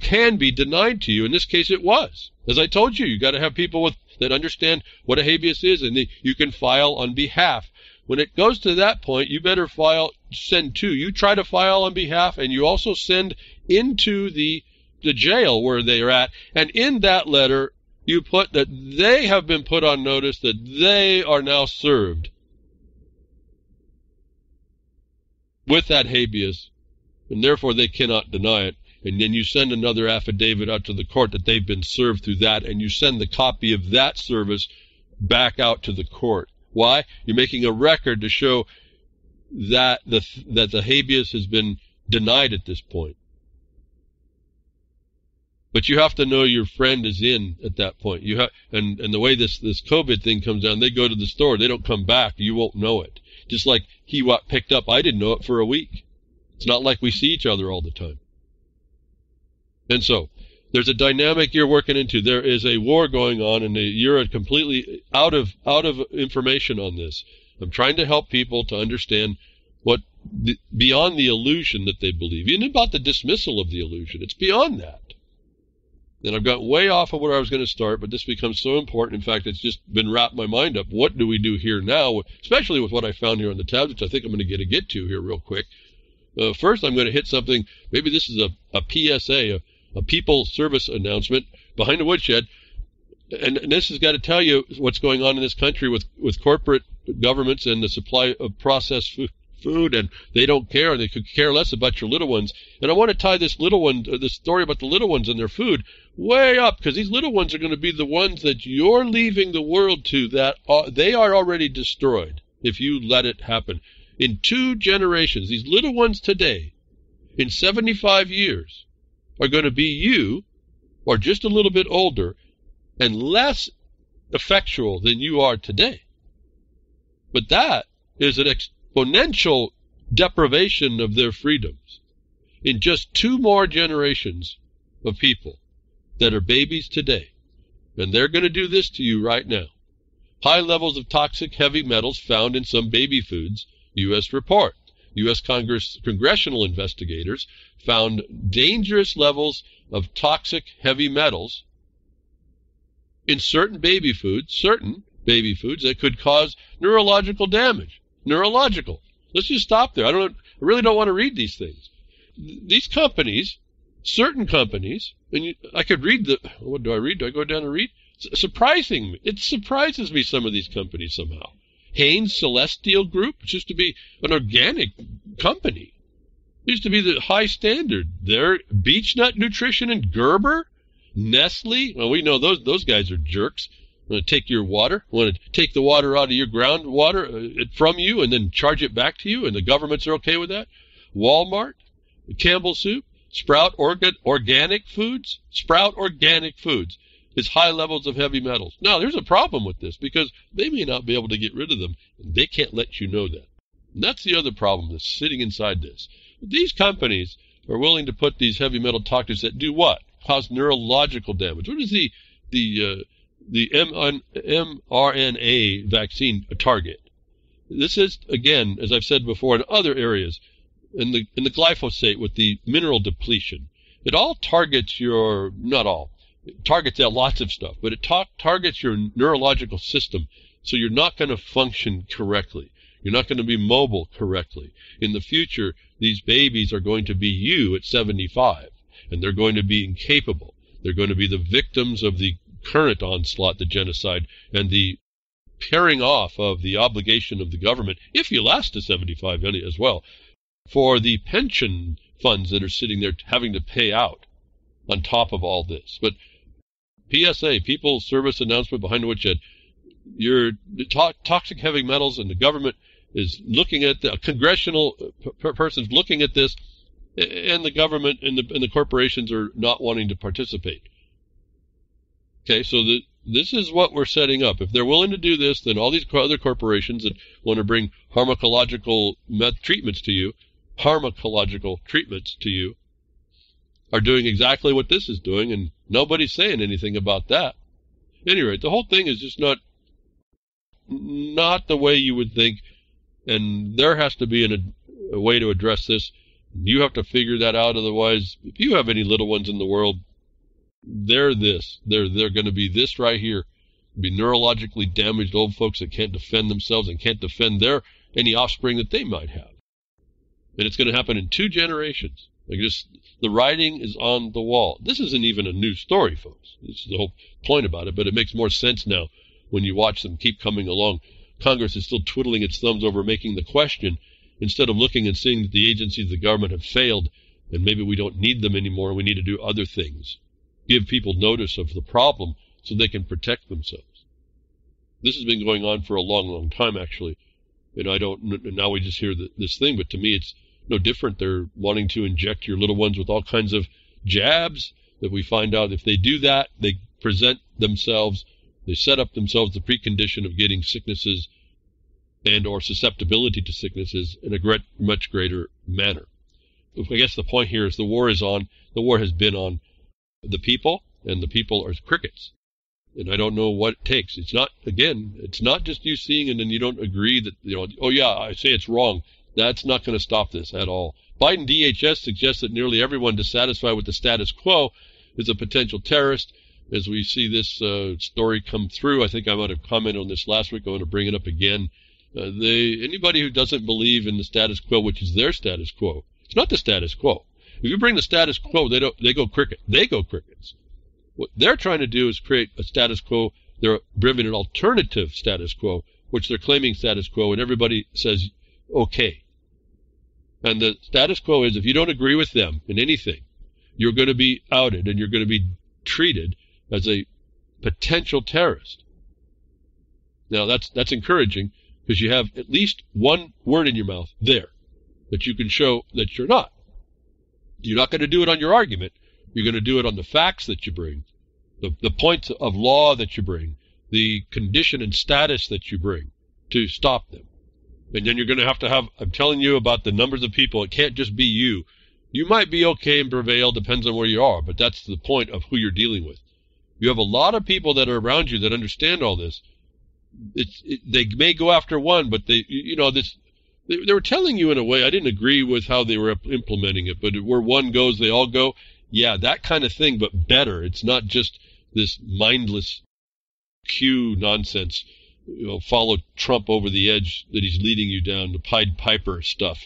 can be denied to you. In this case, it was. As I told you, you've got to have people that understand what a habeas is, and you can file on behalf. When it goes to that point, you better send to. You try to file on behalf, and you also send into the jail where they are at. And in that letter, you put that they have been put on notice that they are now served with that habeas, and therefore they cannot deny it. And then you send another affidavit out to the court that they've been served through that, and you send the copy of that service back out to the court. Why? You're making a record to show that the habeas has been denied at this point. But you have to know your friend is in at that point. And the way this COVID thing comes down, they go to the store, they don't come back, you won't know it. Just like he picked up, I didn't know it for a week. It's not like we see each other all the time. And so, there's a dynamic you're working into. There is a war going on, and you're completely out of information on this. I'm trying to help people to understand what beyond the illusion that they believe, even about the dismissal of the illusion. It's beyond that. And I've got way off of where I was going to start, but this becomes so important. In fact, it's just been wrapped my mind up. What do we do here now, especially with what I found here on the tabs, which I think I'm going to get to here real quick. First, I'm going to hit something. Maybe this is a PSA, a people service announcement behind the woodshed. And this has got to tell you what's going on in this country with corporate governments and the supply of processed food, and they don't care, and they could care less about your little ones. And I want to tie this little one, the story about the little ones and their food, way up, because these little ones are going to be the ones that you're leaving the world to. That they are already destroyed if you let it happen. In 2 generations, these little ones today, in 75 years, are going to be you, or just a little bit older, and less effectual than you are today. But that is an exponential deprivation of their freedoms in just 2 more generations of people that are babies today. And they're going to do this to you right now. High levels of toxic heavy metals found in some baby foods, U.S. report. U.S. congressional investigators found dangerous levels of toxic heavy metals in certain baby foods that could cause neurological damage. Neurological. Let's just stop there. I really don't want to read these things. These companies, certain companies, and I could read what do I read? Do I go down and read? It surprises me, some of these companies somehow. Hain's Celestial Group, which used to be an organic company. It used to be the high standard. Their Beech Nut Nutrition and Gerber, Nestle, well, we know those guys are jerks. Want to take your water, want to take the water out of your groundwater from you and then charge it back to you, and the governments are okay with that. Walmart, Campbell Soup, Sprout Organic Foods. Sprout Organic Foods is high levels of heavy metals. Now, there's a problem with this because they may not be able to get rid of them, and they can't let you know that. And that's the other problem that's sitting inside this. These companies are willing to put these heavy metal toxins that do what? Cause neurological damage. What is the mRNA vaccine target? This is, again, as I've said before, in other areas, in the glyphosate with the mineral depletion. It all targets your, not all, it targets lots of stuff, but it targets your neurological system, so you're not going to function correctly. You're not going to be mobile correctly. In the future, these babies are going to be you at 75. And they're going to be incapable. They're going to be the victims of the current onslaught, the genocide, and the pairing off of the obligation of the government, if you last to 75 as well, for the pension funds that are sitting there having to pay out on top of all this. But PSA, People's Service Announcement behind which your toxic heavy metals, and the government is looking at a congressional person's looking at this, and the government and the corporations are not wanting to participate. Okay, so this is what we're setting up. If they're willing to do this, then all these other corporations that want to bring pharmacological treatments to you, are doing exactly what this is doing, and nobody's saying anything about that. Anyway, the whole thing is just not the way you would think, and there has to be a way to address this. You have to figure that out. Otherwise, if you have any little ones in the world, they're going to be this right here, be neurologically damaged old folks that can't defend themselves and can't defend any offspring that they might have. And it's going to happen in 2 generations. The writing is on the wall. This isn't even a new story, folks. This is the whole point about it, but it makes more sense now when you watch them keep coming along. Congress is still twiddling its thumbs over making the question, instead of looking and seeing that the agencies of the government have failed, and maybe we don't need them anymore, we need to do other things. Give people notice of the problem so they can protect themselves. This has been going on for a long, long time, actually. And now we just hear this thing, but to me it's no different. They're wanting to inject your little ones with all kinds of jabs that we find out if they do that, they present themselves, they set up themselves the precondition of getting sicknesses and or susceptibility to sicknesses in a much greater manner. I guess the point here is the war is on. The war has been on the people, and the people are crickets. And I don't know what it takes. It's not just you seeing and then you don't agree that, oh yeah, I say it's wrong. That's not going to stop this at all. Biden DHS suggests that nearly everyone dissatisfied with the status quo is a potential terrorist. As we see this story come through, I think I might have commented on this last week. I want to bring it up again. Anybody who doesn't believe in the status quo, which is their status quo, It's not the status quo. If you bring the status quo, they go crickets. What they're trying to do is create a status quo. They're bringing an alternative status quo, which they're claiming status quo, and everybody says, okay. And the status quo is if you don't agree with them in anything, you're going to be outed and you're going to be treated as a potential terrorist. Now, that's encouraging because you have at least one word in your mouth there that you can show that you're not. You're not going to do it on your argument. You're going to do it on the facts that you bring, the points of law that you bring, the condition and status that you bring to stop them. And then you're going to have, I'm telling you about the numbers of people. It can't just be you. You might be okay and prevail, depends on where you are, but that's the point of who you're dealing with. You have a lot of people that are around you that understand all this. They may go after one, but they were telling you in a way, I didn't agree with how they were implementing it, but where one goes, they all go. Yeah, that kind of thing, but better. It's not just this mindless Q nonsense, follow Trump over the edge that he's leading you down, the Pied Piper stuff.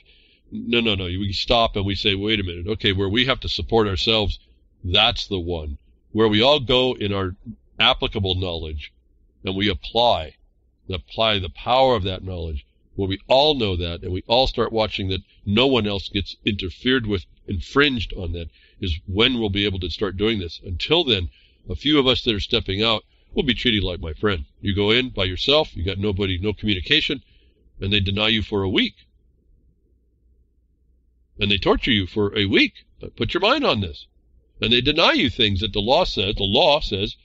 No. We stop and we say, wait a minute. Okay, where we have to support ourselves, that's the one. Where we all go in our applicable knowledge and we apply the power of that knowledge, where we all know that and we all start watching that no one else gets interfered with, infringed on that, is when we'll be able to start doing this. Until then, a few of us that are stepping out will be treated like my friend. You go in by yourself, you got nobody, no communication, and they deny you for a week. And they torture you for a week. Put your mind on this. And they deny you things that the law says,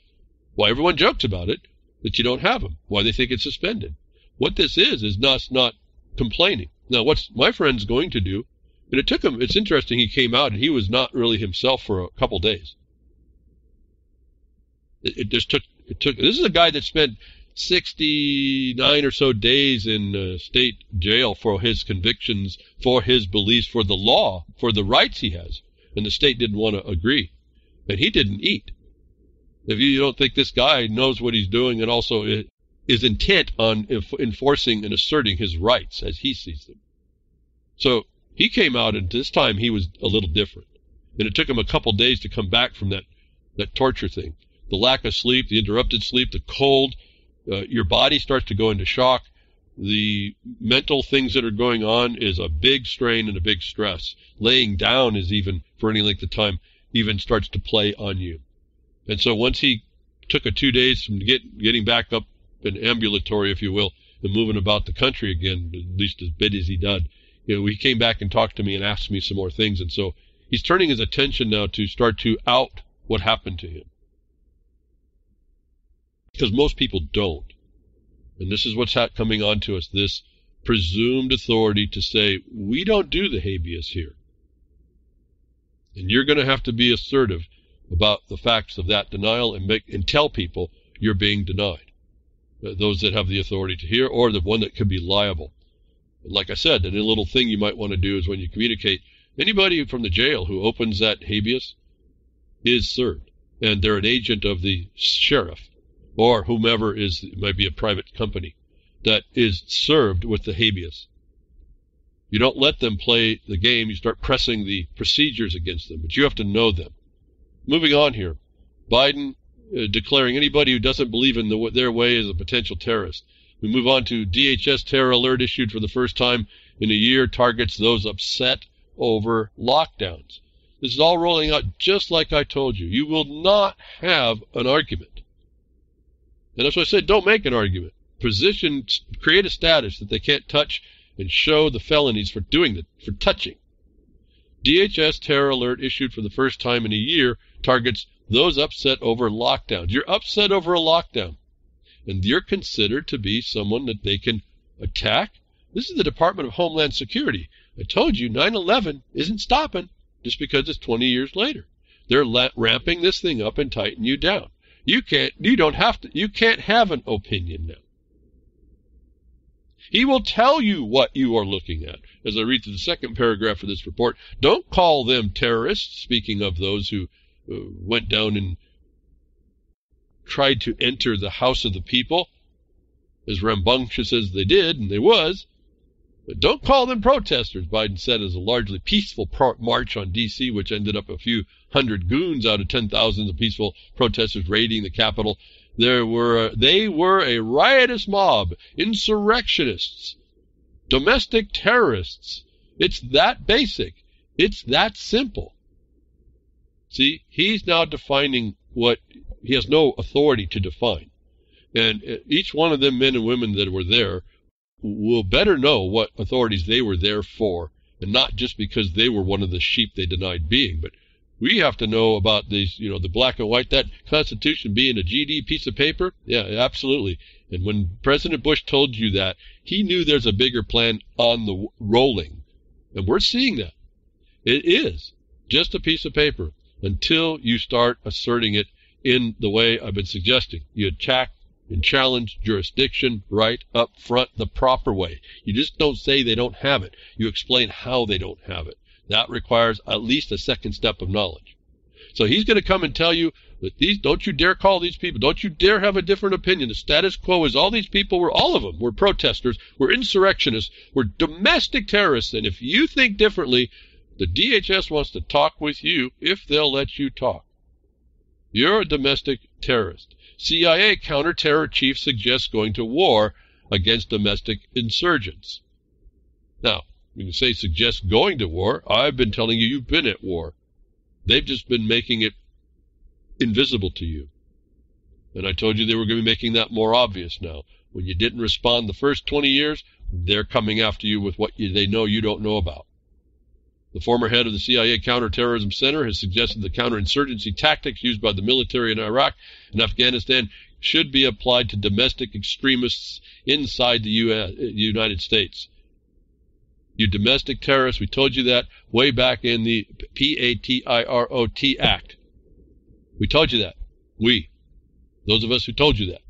why everyone jokes about it, that you don't have them, why they think it's suspended. What this is not complaining. Now, what's my friend's going to do, and it took him, it's interesting, he came out and he was not really himself for a couple days. This is a guy that spent 69 or so days in state jail for his convictions, for his beliefs, for the law, for the rights he has. And the state didn't want to agree. And he didn't eat. If you don't think this guy knows what he's doing and also is intent on enforcing and asserting his rights as he sees them. So he came out, and this time he was a little different. And it took him a couple days to come back from that torture thing. The lack of sleep, the interrupted sleep, the cold, your body starts to go into shock. The mental things that are going on is a big strain and a big stress. Laying down is even, for any length of time, even starts to play on you. And so once he took a 2 days from getting back up and ambulatory, if you will, and moving about the country again, at least as bit as he done, he came back and talked to me and asked me some more things. And so he's turning his attention now to start to out what happened to him. Because most people don't. And this is what's coming on to us, this presumed authority to say, we don't do the habeas here. And you're going to have to be assertive about the facts of that denial and tell people you're being denied. Those that have the authority to hear or the one that could be liable. And like I said, a little thing you might want to do is when you communicate, anybody from the jail who opens that habeas is served. And they're an agent of the sheriff, or whomever is, it might be a private company, that is served with the habeas. You don't let them play the game. You start pressing the procedures against them, but you have to know them. Moving on here, Biden declaring anybody who doesn't believe in their way is a potential terrorist. We move on to DHS terror alert issued for the first time in a year, targets those upset over lockdowns. This is all rolling out just like I told you. You will not have an argument. And that's why I said, don't make an argument. Create a status that they can't touch and show the felonies for doing that, for touching. DHS terror alert issued for the first time in a year targets those upset over lockdowns. You're upset over a lockdown, and you're considered to be someone that they can attack. This is the Department of Homeland Security. I told you 9/11 isn't stopping just because it's 20 years later. They're ramping this thing up and tightening you down. You can't have an opinion now. He will tell you what you are looking at. As I read through the second paragraph of this report, don't call them terrorists, speaking of those who went down and tried to enter the house of the people, as rambunctious as they did, and they was, Don't call them protesters, Biden said, as a largely peaceful march on D.C., which ended up a few hundred goons out of 10,000 of peaceful protesters raiding the Capitol. They were a riotous mob, insurrectionists, domestic terrorists. It's that basic. It's that simple. See, he's now defining what he has no authority to define. And each one of them men and women that were there will better know what authorities they were there for, and not just because they were one of the sheep they denied being. But we have to know about these, you know, the black and white, that Constitution being a GD piece of paper. Yeah, absolutely. And when President Bush told you that, he knew there's a bigger plan on the rolling. And we're seeing that. It is just a piece of paper until you start asserting it in the way I've been suggesting. You attack and challenge jurisdiction right up front the proper way. You just don't say they don't have it. You explain how they don't have it. That requires at least a second step of knowledge. So he's going to come and tell you that these, don't you dare call these people, don't you dare have a different opinion. The status quo is all these people were, all of them were protesters, were insurrectionists, were domestic terrorists. And if you think differently, the DHS wants to talk with you if they'll let you talk. You're a domestic terrorist. CIA counter-terror chief suggests going to war against domestic insurgents. Now, you can say suggests going to war. I've been telling you, you've been at war. They've just been making it invisible to you. And I told you they were going to be making that more obvious now. When you didn't respond the first 20 years, they're coming after you with what they know you don't know about. The former head of the CIA Counterterrorism Center has suggested the counterinsurgency tactics used by the military in Iraq and Afghanistan should be applied to domestic extremists inside the United States. You domestic terrorists, we told you that way back in the PATRIOT Act. We told you that. We. Those of us who told you that.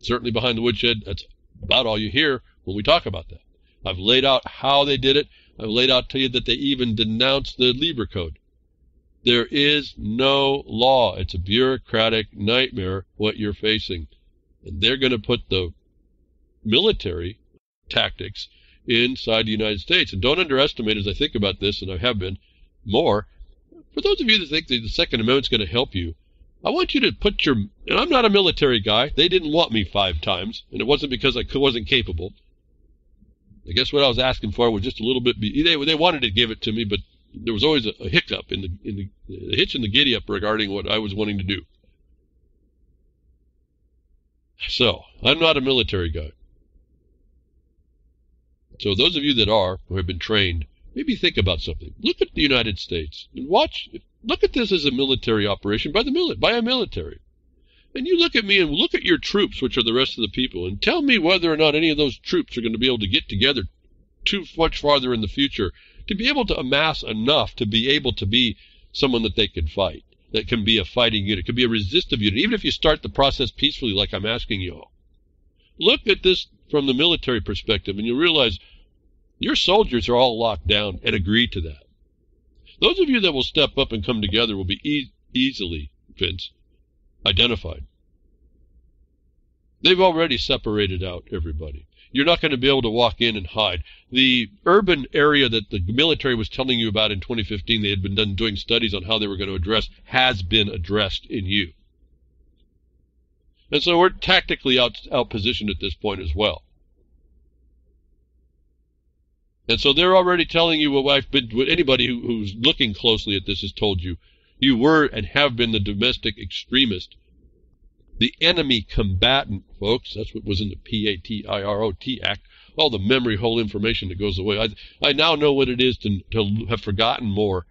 Certainly behind the woodshed, that's about all you hear when we talk about that. I've laid out how they did it. I've laid out to you that they even denounced the Lieber Code. There is no law. It's a bureaucratic nightmare, what you're facing. And they're going to put the military tactics inside the United States. And don't underestimate, as I think about this, and I have been more, for those of you that think that the Second Amendment's going to help you, I want you to put your, and I'm not a military guy. They didn't want me 5 times, and it wasn't because I wasn't capable. I guess what I was asking for was just a little bit. They wanted to give it to me, but there was always a hiccup in the hitch and the giddy up regarding what I was wanting to do. So I'm not a military guy. So those of you that are, who have been trained, maybe think about something. Look at the United States and watch. Look at this as a military operation by a military. And you look at me and look at your troops, which are the rest of the people, and tell me whether or not any of those troops are going to be able to get together too much farther in the future to be able to amass enough to be able to be someone that they can fight, that can be a fighting unit, can be a resistive unit, even if you start the process peacefully like I'm asking you all. Look at this from the military perspective, and you'll realize your soldiers are all locked down and agree to that. Those of you that will step up and come together will be easily, Vince, identified. They've already separated out everybody. You're not going to be able to walk in and hide. The urban area that the military was telling you about in 2015, they had been doing studies on how they were going to address, has been addressed in you. And so we're tactically out-positioned at this point as well. And so they're already telling you what anybody who's looking closely at this has told you. You were and have been the domestic extremist, the enemy combatant, folks. That's what was in the PATRIOT Act. All the memory, whole information that goes away. I now know what it is to have forgotten more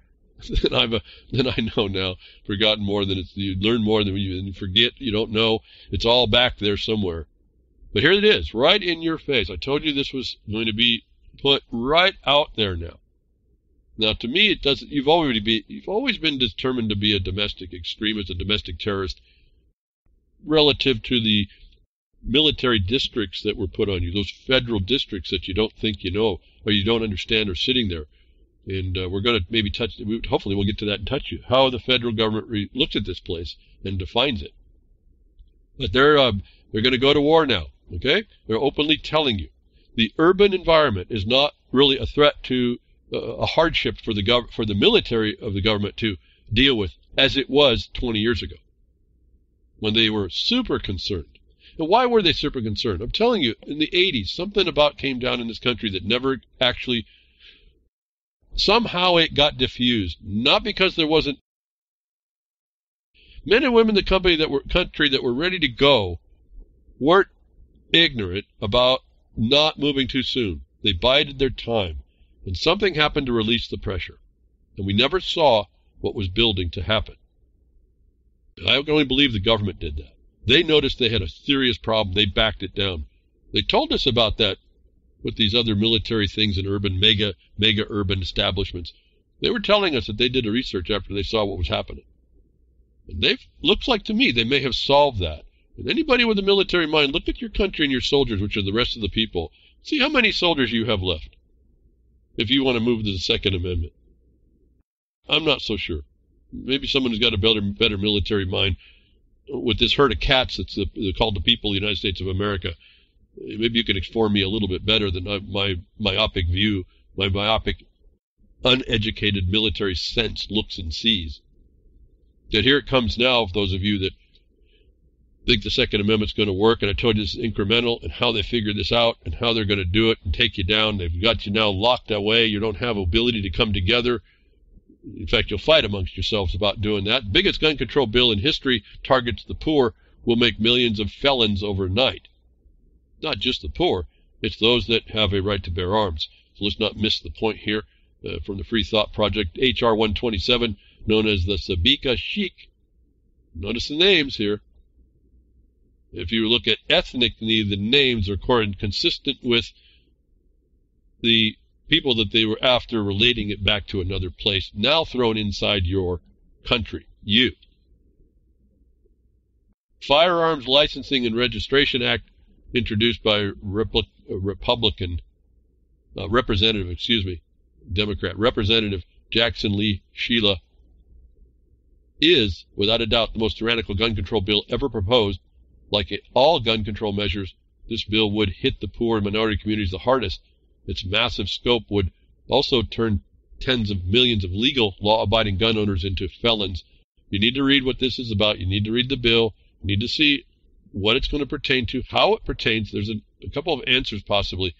than I know now. Forgotten more than it's, you learn more than you forget. You don't know. It's all back there somewhere. But here it is, right in your face. I told you this was going to be put right out there now. Now, to me, it doesn't. You've always been determined to be a domestic extremist, a domestic terrorist, relative to the military districts that were put on you, those federal districts that you don't think you know or you don't understand are sitting there. And we're going to maybe hopefully we'll get to that and touch you, how the federal government looks at this place and defines it. But they're going to go to war now, okay? They're openly telling you. the urban environment is not really a threat to a hardship for the military of the government to deal with, as it was 20 years ago, when they were super concerned. And why were they super concerned? I'm telling you, in the 80s, something about came down in this country that never actually, somehow it got diffused, not because there wasn't men and women in the country that were ready to go, weren't ignorant about not moving too soon. They bided their time. And something happened to release the pressure. And we never saw what was building to happen. And I only believe the government did that. They noticed they had a serious problem. They backed it down. They told us about that with these other military things in urban, mega urban establishments. They were telling us that they did a research after they saw what was happening. And they've, looks like to me, they may have solved that. And anybody with a military mind, look at your country and your soldiers, which are the rest of the people. See how many soldiers you have left if you want to move to the Second Amendment. I'm not so sure. Maybe someone who's got a better military mind with this herd of cats that's called the people of the United States of America. Maybe you can inform me a little bit better than my myopic view, my myopic, uneducated military sense looks and sees. That here it comes now, for those of you that think the Second Amendment's going to work, and I told you this is incremental, and how they figure this out, and how they're going to do it and take you down. They've got you now locked away. You don't have ability to come together. In fact, you'll fight amongst yourselves about doing that. Biggest gun control bill in history targets the poor, will make millions of felons overnight. Not just the poor, it's those that have a right to bear arms. So let's not miss the point here from the Free Thought Project. H.R. 127, known as the Sabika Sheikh. Notice the names here. If you look at ethnically, the names are consistent with the people that they were after, relating it back to another place, now thrown inside your country, you. Firearms Licensing and Registration Act, introduced by Representative Jackson Lee Sheila, is, without a doubt, the most tyrannical gun control bill ever proposed. Like all gun control measures, this bill would hit the poor and minority communities the hardest. Its massive scope would also turn tens of millions of legal law-abiding gun owners into felons. You need to read what this is about. You need to read the bill. You need to see what it's going to pertain to, how it pertains. There's a couple of answers possibly,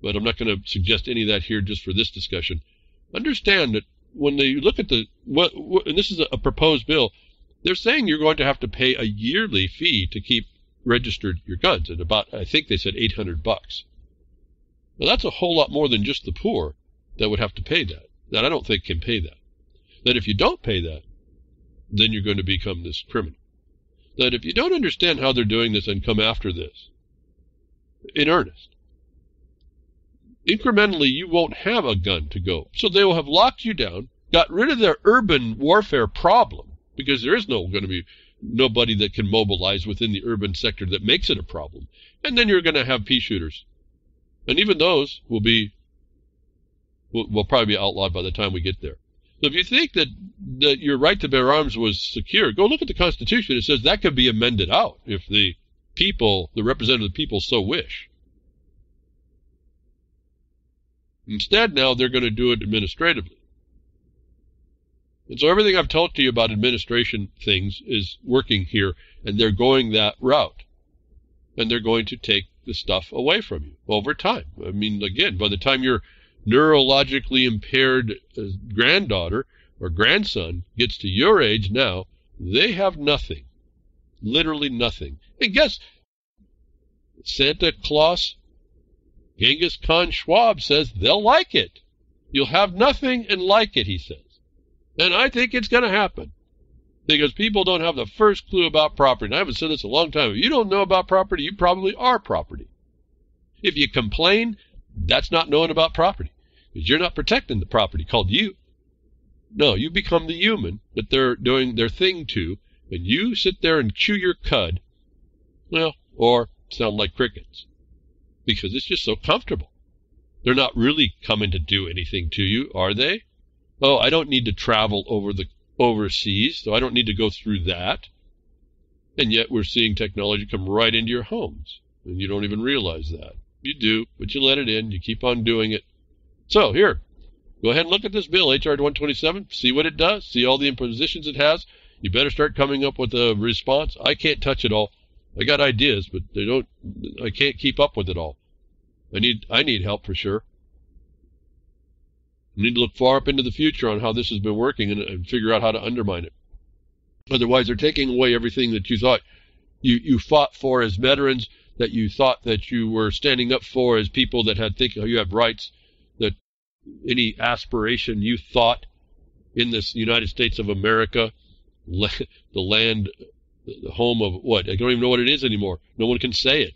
but I'm not going to suggest any of that here just for this discussion. Understand that when they look at and this is a proposed bill, they're saying you're going to have to pay a yearly fee to keep registered your guns at about, I think they said $800. Now that's a whole lot more than just the poor that would have to pay that. That I don't think can pay that. That if you don't pay that, then you're going to become this criminal. That if you don't understand how they're doing this and come after this in earnest, incrementally you won't have a gun to go. So they will have locked you down, got rid of their urban warfare problem, because there is going to be nobody that can mobilize within the urban sector that makes it a problem. And then you're going to have pea shooters. And even those will probably be outlawed by the time we get there. So if you think that your right to bear arms was secure, go look at the Constitution. It says that could be amended out if the people, the representative people, so wish. Instead, now they're going to do it administratively. And so everything I've told to you about administration things is working here, and they're going that route. And they're going to take the stuff away from you over time. I mean, again, by the time your neurologically impaired granddaughter or grandson gets to your age now, they have nothing, literally nothing. And guess, Santa Claus, Genghis Khan Schwab says they'll like it. You'll have nothing and like it, he says. And I think it's going to happen because people don't have the first clue about property. And I haven't said this a long time. If you don't know about property, you probably are property. If you complain, that's not knowing about property because you're not protecting the property called you. No, you become the human that they're doing their thing to, and you sit there and chew your cud, well, or sound like crickets because it's just so comfortable. They're not really coming to do anything to you, are they? Oh, I don't need to travel overseas, so I don't need to go through that. And yet we're seeing technology come right into your homes, and you don't even realize that. You do, but you let it in. You keep on doing it. So here, go ahead and look at this bill, H.R. 127. See what it does. See all the impositions it has. You better start coming up with a response. I can't touch it all. I got ideas, but they don't. I can't keep up with it all. I need help for sure. We need to look far up into the future on how this has been working and figure out how to undermine it. Otherwise, they're taking away everything that you thought you fought for as veterans, that you thought that you were standing up for as people that had think you have rights, that any aspiration you thought in this United States of America, the land, the home of what? I don't even know what it is anymore. No one can say it.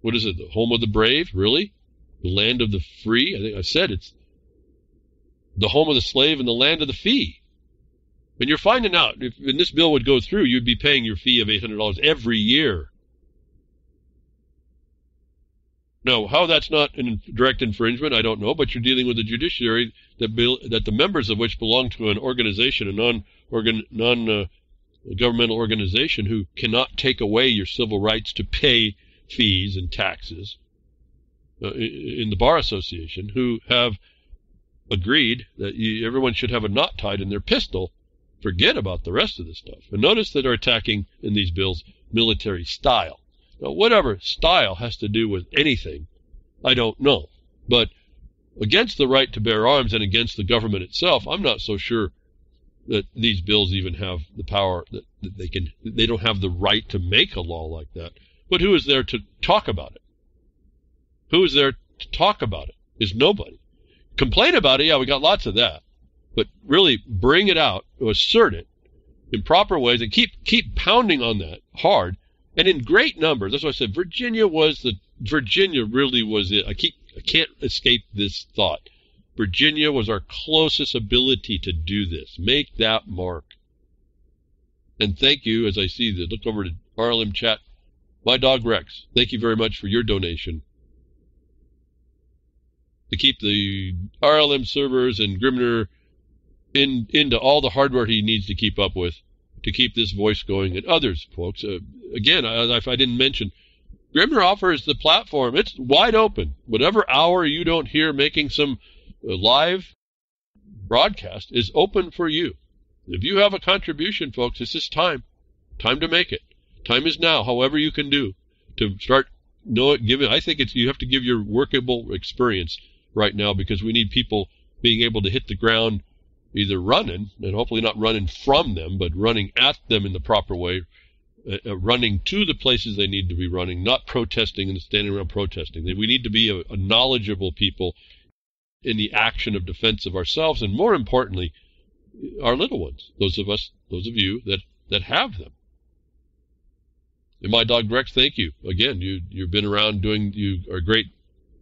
What is it? The home of the brave? Really? The land of the free? I think I said it's the home of the slave and the land of the fee. And you're finding out, if this bill would go through, you'd be paying your fee of $800 every year. Now, how that's not a direct infringement, I don't know, but you're dealing with the judiciary that the members of which belong to an organization, a non-governmental organization, who cannot take away your civil rights to pay fees and taxes in the Bar Association, who have agreed that everyone should have a knot tied in their pistol. Forget about the rest of this stuff. And notice that they're attacking in these bills military style. Now, whatever style has to do with anything, I don't know. But against the right to bear arms and against the government itself, I'm not so sure that these bills even have the power that they can. They don't have the right to make a law like that. But who is there to talk about it? Who is there to talk about it? Is nobody. Complain about it? Yeah, we got lots of that. But really bring it out, assert it in proper ways, and keep pounding on that hard and in great numbers. That's why I said Virginia really was it. I can't escape this thought. Virginia was our closest ability to do this. Make that mark. And thank you, as I see this, look over to RLM chat. My dog Rex, thank you very much for your donation to keep the RLM servers and Grimnir into all the hardware he needs to keep up with, to keep this voice going, and others, folks. Again, if I didn't mention, Grimnir offers the platform. It's wide open. Whatever hour you don't hear making some live broadcast is open for you. If you have a contribution, folks, this is time. Time to make it. Time is now, however you can do, to start giving. I think you have to give your workable experience right now, because we need people being able to hit the ground either running, and hopefully not running from them, but running at them in the proper way, running to the places they need to be running, not protesting and standing around protesting. We need to be a knowledgeable people in the action of defense of ourselves, and more importantly, our little ones, those of you that have them. And my dog Rex, thank you. Again, you've been around doing, you are a great,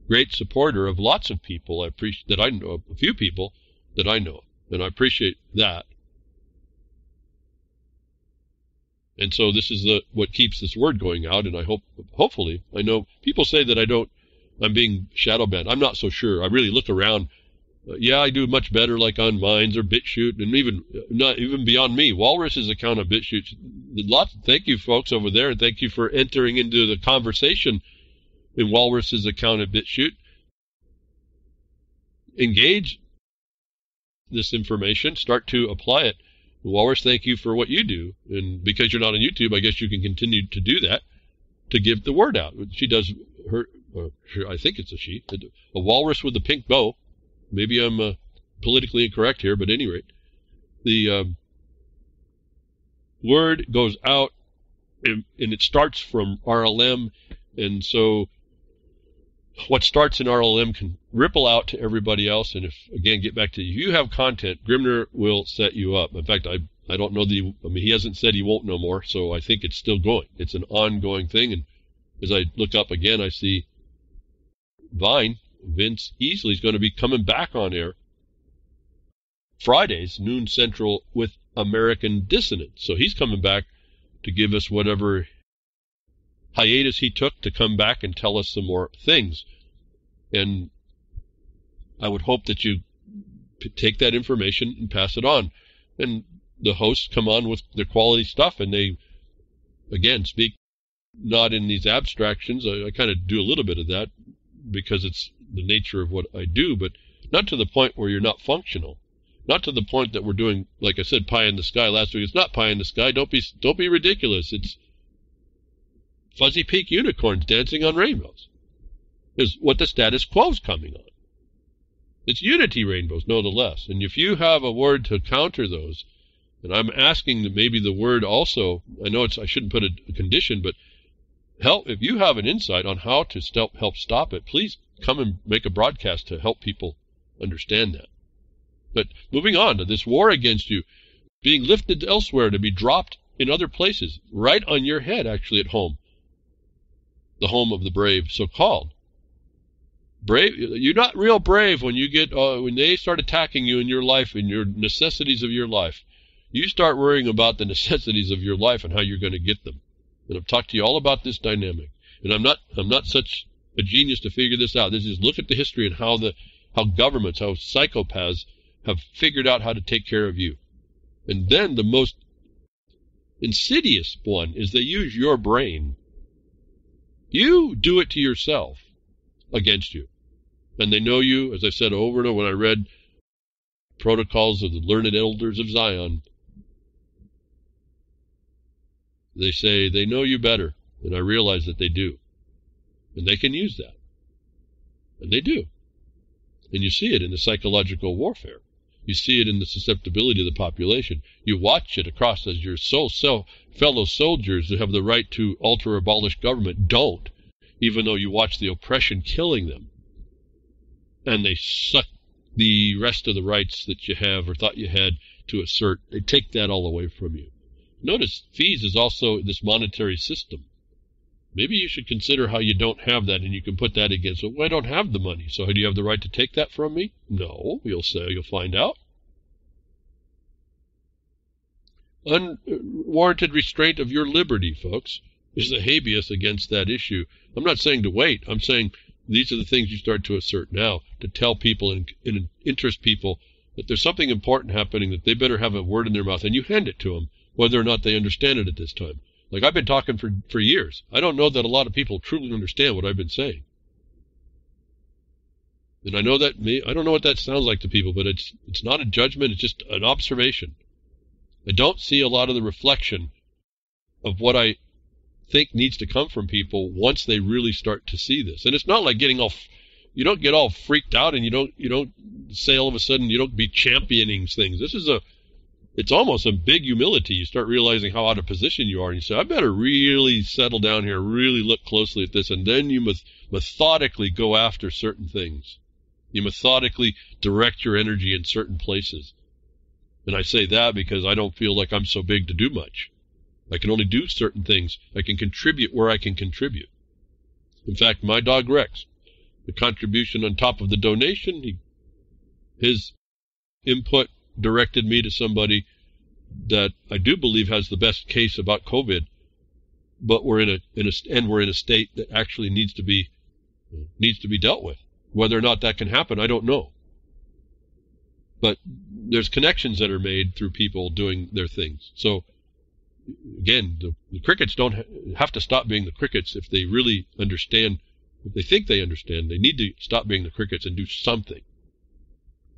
great supporter of lots of people. I appreciate that. I know a few people that I know. And I appreciate that. And so this is what keeps this word going out. And I hope, hopefully, I know people say that I'm being shadow banned. I'm not so sure. I really look around. Yeah, I do much better, like on Minds or BitChute, and even beyond me. Walrus's account on BitChute. Thank you, folks over there, and thank you for entering into the conversation in Walrus's account at BitChute. Engage this information, start to apply it. Walrus, thank you for what you do. And because you're not on YouTube, I guess you can continue to do that, to give the word out. She does I think it's a she, a walrus with a pink bow. Maybe I'm politically incorrect here, but at any rate, the word goes out, and it starts from RLM. And so what starts in RLM can ripple out to everybody else. And if, again, get back to you have content, Grimnir will set you up. In fact, I don't know he hasn't said he won't no more, so I think it's still going. It's an ongoing thing. And as I look up again, I see Vince Easley is going to be coming back on air Fridays, noon central, with American Dissonance. So he's coming back to give us whatever hiatus he took, to come back and tell us some more things. And I would hope that you take that information and pass it on. And the hosts come on with their quality stuff, and they, again, speak not in these abstractions. I kind of do a little bit of that because it's the nature of what I do, but not to the point where you're not functional. Not to the point that we're doing, like I said, pie in the sky last week. It's not pie in the sky. Don't be ridiculous. It's fuzzy peak unicorns dancing on rainbows is what the status quo is coming on. It's unity rainbows, nonetheless. And if you have a word to counter those, and I'm asking that maybe the word also, I know I shouldn't put a condition, but help, if you have an insight on how to help stop it, please come and make a broadcast to help people understand that. But moving on to this war against you, being lifted elsewhere to be dropped in other places, right on your head, actually, at home. The home of the brave, so-called. Brave, you're not real brave when you get when they start attacking you in your life and your necessities of your life. You start worrying about the necessities of your life and how you're going to get them. And I've talked to you all about this dynamic. And I'm not such a genius to figure this out. This is look at the history and how governments, how psychopaths have figured out how to take care of you. And then the most insidious one is they use your brain. You do it to yourself against you. And they know you, as I said over and over when I read Protocols of the Learned Elders of Zion. They say they know you better, and I realize that they do. And they can use that. And they do. And you see it in the psychological warfare. You see it in the susceptibility of the population. You watch it across as your fellow soldiers who have the right to alter or abolish government don't, even though you watch the oppression killing them. And they suck the rest of the rights that you have or thought you had to assert. They take that all away from you. Notice fees is also this monetary system. Maybe you should consider how you don't have that and you can put that against, well, I don't have the money, so do you have the right to take that from me? No, you'll say, you'll find out. Unwarranted restraint of your liberty, folks, is the habeas against that issue. I'm not saying to wait. I'm saying these are the things you start to assert now to tell people and interest people that there's something important happening, that they better have a word in their mouth, and you hand it to them, whether or not they understand it at this time. Like I've been talking for years. I don't know that a lot of people truly understand what I've been saying. And I know that I don't know what that sounds like to people, but it's not a judgment, it's just an observation. I don't see a lot of the reflection of what I think needs to come from people once they really start to see this. And it's not like getting all you don't get all freaked out and you don't say all of a sudden you don't be championing things. This is it's almost a big humility. You start realizing how out of position you are, and you say, I better really settle down here, really look closely at this, and then you methodically go after certain things. You methodically direct your energy in certain places. And I say that because I don't feel like I'm so big to do much. I can only do certain things. I can contribute where I can contribute. In fact, my dog Rex, the contribution on top of the donation, his input directed me to somebody that I do believe has the best case about COVID, but we're in a state that actually needs to be dealt with. Whether or not that can happen, I don't know. But there's connections that are made through people doing their things. So again, the crickets don't have to stop being the crickets if they really understand. If they think they understand, they need to stop being the crickets and do something.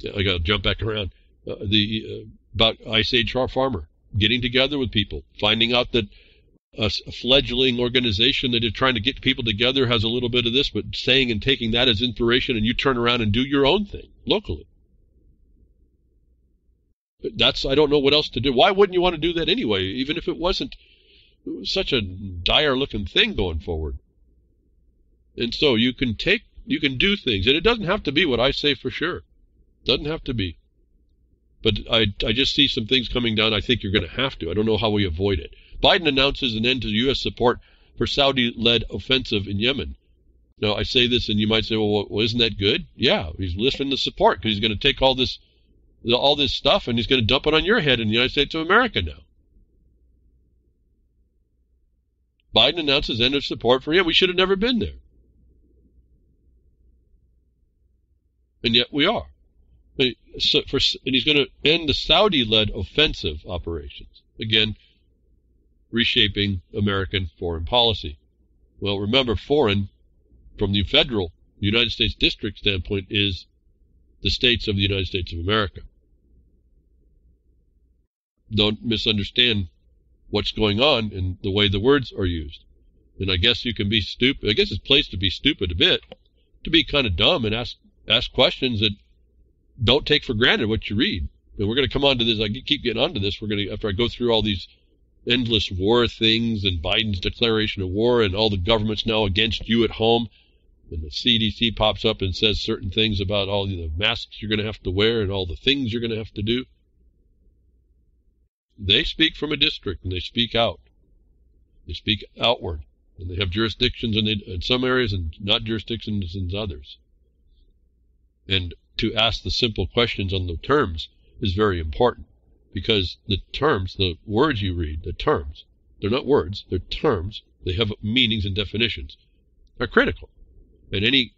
I got to jump back around. About Ice Age Farmer, getting together with people, finding out that a fledgling organization that is trying to get people together has a little bit of this, but saying and taking that as inspiration, and you turn around and do your own thing locally. I don't know what else to do. Why wouldn't you want to do that anyway, even if it wasn't such a dire-looking thing going forward? And so you can do things, and it doesn't have to be what I say for sure. It doesn't have to be. But I just see some things coming down I think you're going to have to. I don't know how we avoid it. Biden announces an end to U.S. support for Saudi-led offensive in Yemen. Now, I say this, and you might say, well, isn't that good? Yeah, he's lifting the support because he's going to take all this stuff and he's going to dump it on your head in the United States of America now. Biden announces end of support for Yemen. We should have never been there. And yet we are. And he's going to end the Saudi-led offensive operations. Again, reshaping American foreign policy. Well, remember, foreign, from the federal United States district standpoint, is the states of the United States of America. Don't misunderstand what's going on in the way the words are used. And I guess you can be stupid. I guess it's placed to be stupid a bit, to be kind of dumb and ask questions that don't take for granted what you read. And we're going to come on to this. I keep getting onto this. We're going to, after I go through all these endless war things and Biden's declaration of war and all the governments now against you at home, and the CDC pops up and says certain things about all the masks you're going to have to wear and all the things you're going to have to do. They speak from a district, and they speak out. They speak outward, and they have jurisdictions in some areas and not jurisdictions in others. And to ask the simple questions on the terms is very important, because the terms, the words you read, the terms, they're not words, they're terms, they have meanings and definitions, are critical. And any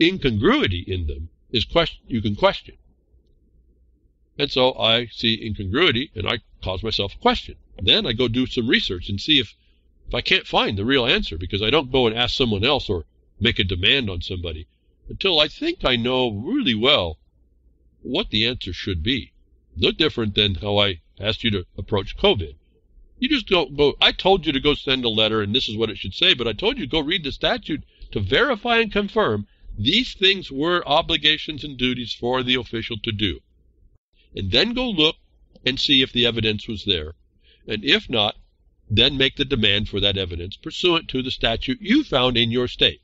incongruity in them is you can question. And so I see incongruity, and I cause myself a question. Then I go do some research and see if I can't find the real answer, because I don't go and ask someone else or make a demand on somebody until I think I know really well what the answer should be. No different than how I asked you to approach COVID. You just go, I told you to go send a letter, and this is what it should say, but I told you to go read the statute to verify and confirm these things were obligations and duties for the official to do. And then go look and see if the evidence was there. And if not, then make the demand for that evidence pursuant to the statute you found in your state.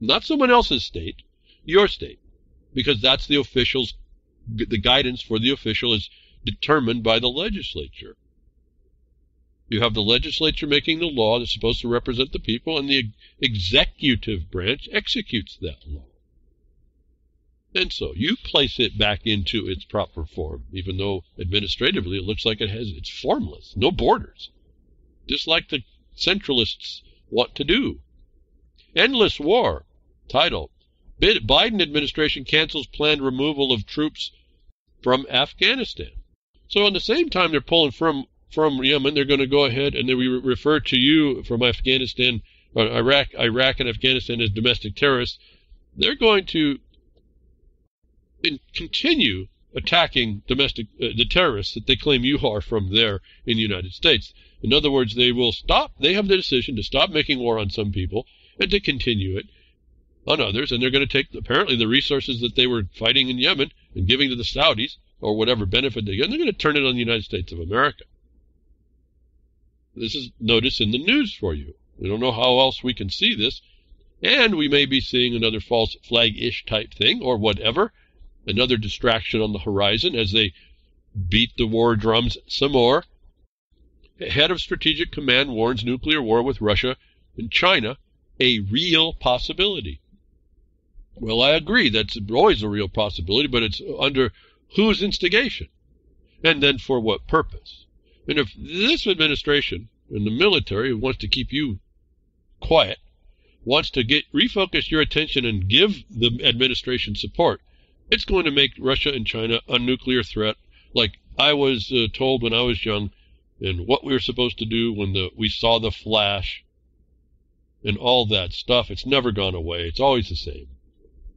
Not someone else's state, your state. Because that's the official's, the guidance for the official is determined by the legislature. You have the legislature making the law that's supposed to represent the people, and the executive branch executes that law. And so you place it back into its proper form, even though administratively it looks like it's formless, no borders, just like the centralists want to do. Endless war, title. Biden administration cancels planned removal of troops from Afghanistan. So at the same time they're pulling from Yemen, they're going to go ahead and they refer to you from Afghanistan, or Iraq and Afghanistan as domestic terrorists. They're going to continue attacking the terrorists that they claim you are from there in the United States. In other words, they will stop. They have the decision to stop making war on some people and to continue it on others. And they're going to take, apparently, the resources that they were fighting in Yemen and giving to the Saudis or whatever benefit they get, and they're going to turn it on the United States of America. This is notice in the news for you. We don't know how else we can see this. And we may be seeing another false flag-ish type thing or whatever, another distraction on the horizon as they beat the war drums some more. Head of Strategic Command warns nuclear war with Russia and China a real possibility. Well, I agree, that's always a real possibility, but it's under whose instigation? And then for what purpose? And if this administration and the military wants to keep you quiet, wants to refocus your attention and give the administration support, it's going to make Russia and China a nuclear threat, like I was told when I was young, and what we were supposed to do when we saw the flash and all that stuff. It's never gone away. It's always the same.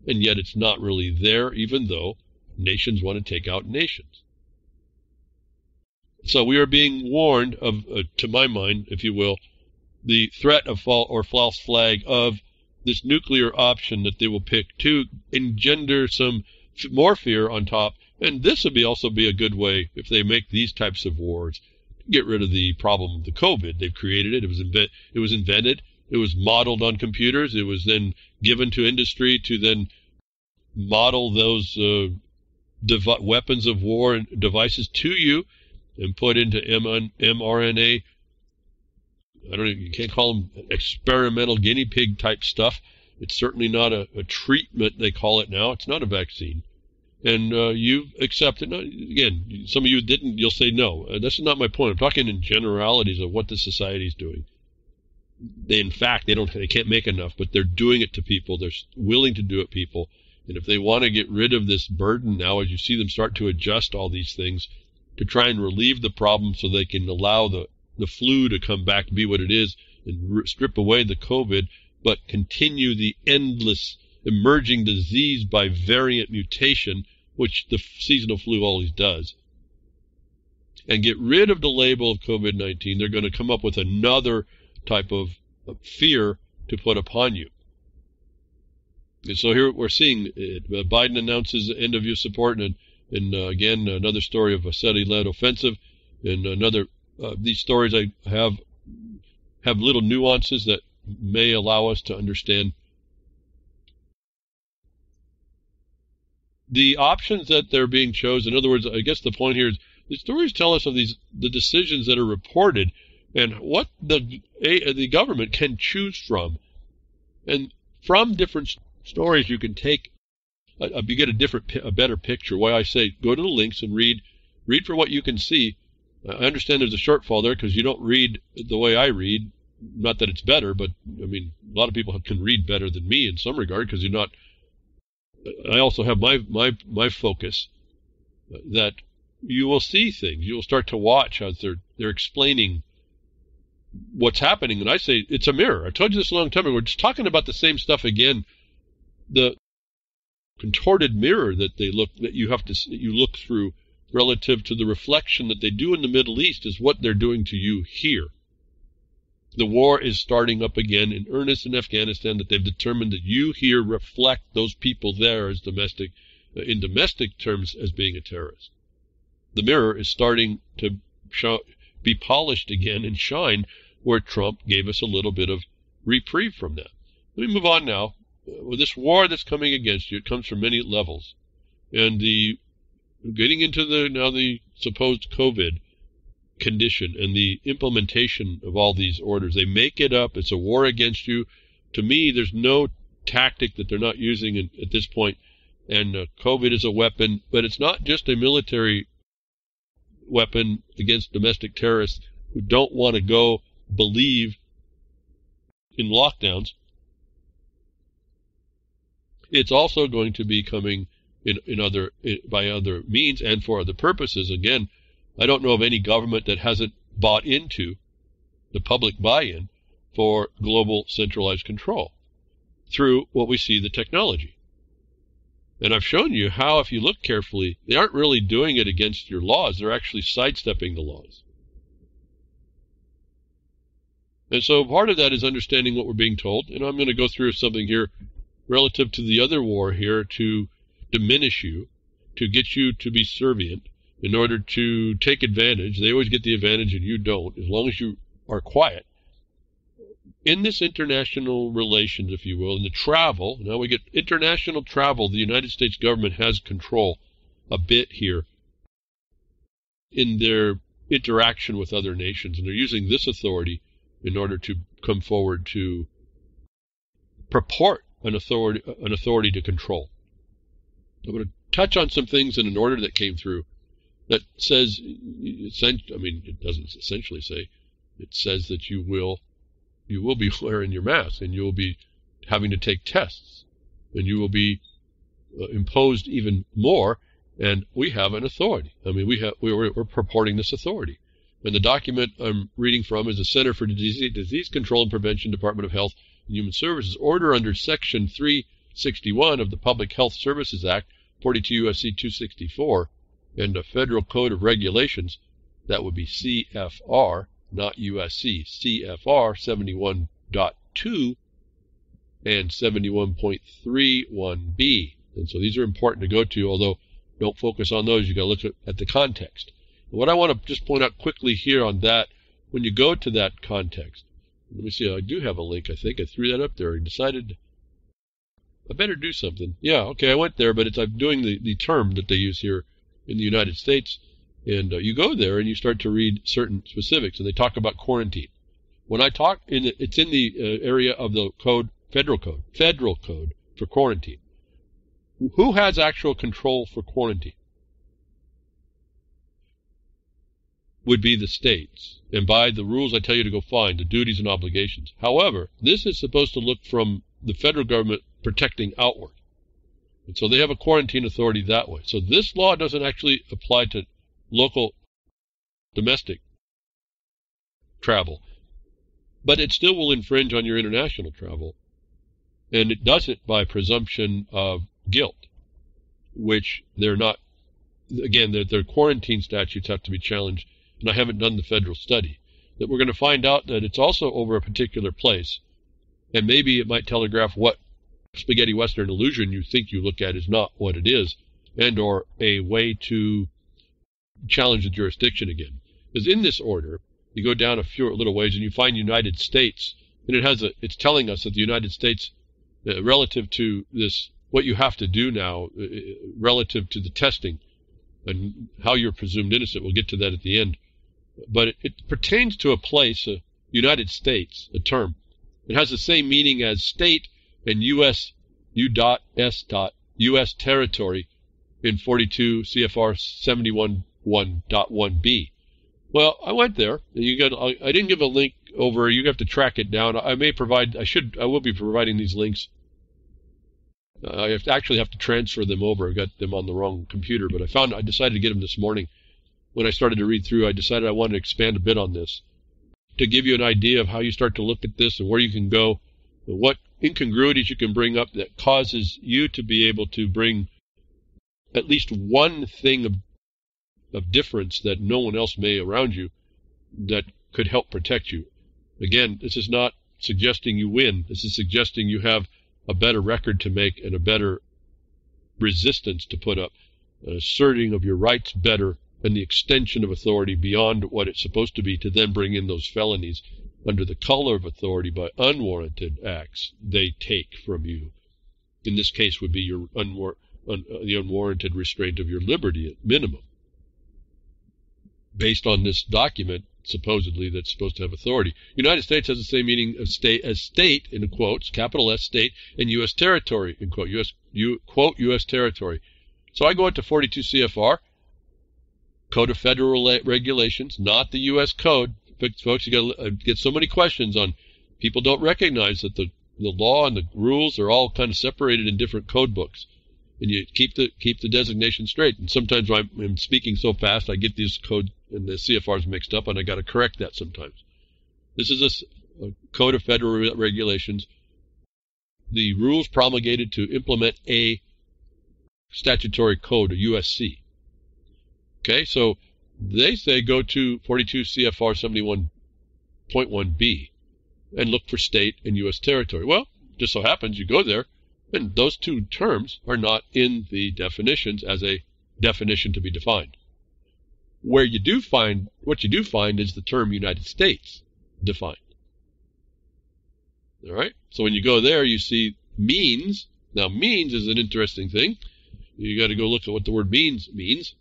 And yet it's not really there, even though nations want to take out nations. So we are being warned of, to my mind, if you will, the threat of false flag of this nuclear option that they will pick to engender some more fear on top. And this would also be a good way, if they make these types of wars, to get rid of the problem of the COVID. They've created it. It was invented. It was modeled on computers. It was then given to industry to then model those weapons of war and devices to you and put into mRNA. You can't call them experimental guinea pig type stuff. It's certainly not a treatment, they call it now. It's not a vaccine. And you accept it. Now, again, some of you didn't. You'll say, no, that's not my point. I'm talking in generalities of what the society is doing. They can't make enough, but they're doing it to people. They're willing to do it, people. And if they want to get rid of this burden now, as you see them start to adjust all these things to try and relieve the problem so they can allow the flu to come back, be what it is, and strip away the COVID, but continue the endless emerging disease by variant mutation, which the seasonal flu always does, and get rid of the label of COVID-19, they're going to come up with another type of fear to put upon you. And so here we're seeing it. Biden announces end-of-use support, and again, another story of a Saudi-led offensive, and another, these stories I have little nuances that may allow us to understand the options that they're being chosen. In other words, I guess the point here is the stories tell us of the decisions that are reported and what the government can choose from. And from different stories, you can take, you get a better picture. Why I say go to the links and read for what you can see. I understand there's a shortfall there because you don't read the way I read. Not that it's better, but I mean, a lot of people can read better than me in some regard because you're not. I also have my focus that you will see things. You will start to watch how they're explaining what's happening. And I say it's a mirror. I told you this a long time ago. We're just talking about the same stuff again. The contorted mirror that you have to you look through relative to the reflection that they do in the Middle East is what they're doing to you here. The war is starting up again in earnest in Afghanistan, that they've determined that you here reflect those people there as domestic, in domestic terms, as being a terrorist. The mirror is starting to be polished again and shine, where Trump gave us a little bit of reprieve from that. Let me move on now. With this war that's coming against you, it comes from many levels. And getting into the supposed COVID condition and the implementation of all these orders. They make it up. It's a war against you. To me, there's no tactic that they're not using at this point. And COVID is a weapon, but it's not just a military weapon against domestic terrorists who don't want to go believe in lockdowns. It's also going to be coming by other means and for other purposes. Again, I don't know of any government that hasn't bought into the public buy-in for global centralized control through what we see the technology. And I've shown you how, if you look carefully, they aren't really doing it against your laws. They're actually sidestepping the laws. And so part of that is understanding what we're being told. And I'm going to go through something here relative to the other war here to diminish you, to get you to be servient, in order to take advantage. They always get the advantage and you don't, as long as you are quiet. In this international relations, if you will, in the travel, now we get international travel, the United States government has control a bit here in their interaction with other nations, and they're using this authority in order to come forward to purport an authority to control. I'm going to touch on some things in an order that came through that says, I mean, it doesn't essentially say, it says that you will be wearing your mask, and you will be having to take tests, and you will be imposed even more, and we have an authority. I mean, we're purporting this authority. And the document I'm reading from is the Center for Disease Control and Prevention, Department of Health and Human Services, order under Section 361 of the Public Health Services Act, 42 U.S.C. 264, and the Federal Code of Regulations, that would be CFR, not USC, CFR 71.2 and 71.31B. And so these are important to go to, although don't focus on those. You've got to look at the context. And what I want to just point out quickly here on that, when you go to that context, let me see, I do have a link, I think. I threw that up there. I decided I better do something. Yeah, okay, I went there, but I'm doing the term that they use here in the United States, and you go there and you start to read certain specifics, and they talk about quarantine. When I talk, it's in the area of the code, federal code for quarantine. Who has actual control for quarantine? Would be the states, and by the rules I tell you to go find, the duties and obligations. However, this is supposed to look from the federal government protecting outward. And so they have a quarantine authority that way. So this law doesn't actually apply to local domestic travel. but it still will infringe on your international travel. And it does it by presumption of guilt, which they're not. Again, their quarantine statutes have to be challenged, and I haven't done the federal study. That we're going to find out that it's also over a particular place, and maybe it might telegraph what spaghetti Western illusion you think you look at is not what it is, and or a way to challenge the jurisdiction again. Because in this order, you go down a little ways and you find United States, and it's telling us that the United States, relative to this, what you have to do now, relative to the testing and how you're presumed innocent. We'll get to that at the end. But it pertains to a place, United States, a term. It has the same meaning as state and U.S. U.S. U.S. territory in 42 CFR 71.1.1b. Well, I went there. I didn't give a link over. You have to track it down. I will be providing these links. I have to transfer them over. I got them on the wrong computer, but I decided to get them this morning. When I started to read through, I decided I wanted to expand a bit on this to give you an idea of how you start to look at this and where you can go, and what incongruities you can bring up that causes you to be able to bring at least one thing of difference that no one else may around you that could help protect you. Again, this is not suggesting you win. This is suggesting you have a better record to make and a better resistance to put up, an asserting of your rights better and the extension of authority beyond what it's supposed to be to then bring in those felonies under the color of authority by unwarranted acts they take from you. In this case would be your the unwarranted restraint of your liberty at minimum. Based on this document, supposedly, that's supposed to have authority. United States has the same meaning of state as state, in quotes, capital S, state, and U.S. territory, in quote, U.S. territory. So I go into 42 CFR, Code of Federal Regulations, not the U.S. Code. Folks, you got to get so many questions on. People don't recognize that the law and the rules are all kind of separated in different code books, and you keep the designation straight. And sometimes when I'm speaking so fast, I get these code and the CFRs mixed up, and I got to correct that sometimes. This is a Code of Federal Regulations. The rules promulgated to implement a statutory code, a USC. Okay, so they say go to 42 CFR 71.1b and look for state and U.S. territory. Well, just so happens you go there, and those two terms are not in the definitions as a definition to be defined. Where you do find, what you do find is the term United States defined. All right, so when you go there, you see means. Now, means is an interesting thing. You got to go look at what the word means means.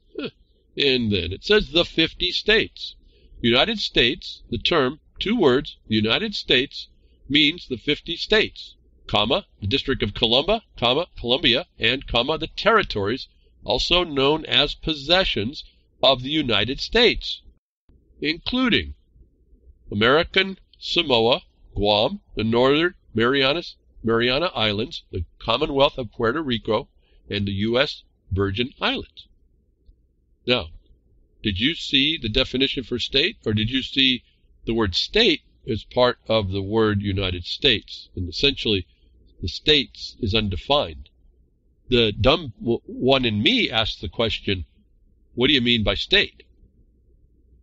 And then it says the 50 states. United States, the term, two words, the United States means the 50 states, comma, the District of Columbia, comma, Columbia, and comma, the territories, also known as possessions of the United States, including American Samoa, Guam, the Northern Mariana Islands, the Commonwealth of Puerto Rico, and the U.S. Virgin Islands. Now, did you see the definition for state, or did you see the word state as part of the word United States? And essentially, the states is undefined. The dumb one in me asked the question, what do you mean by state?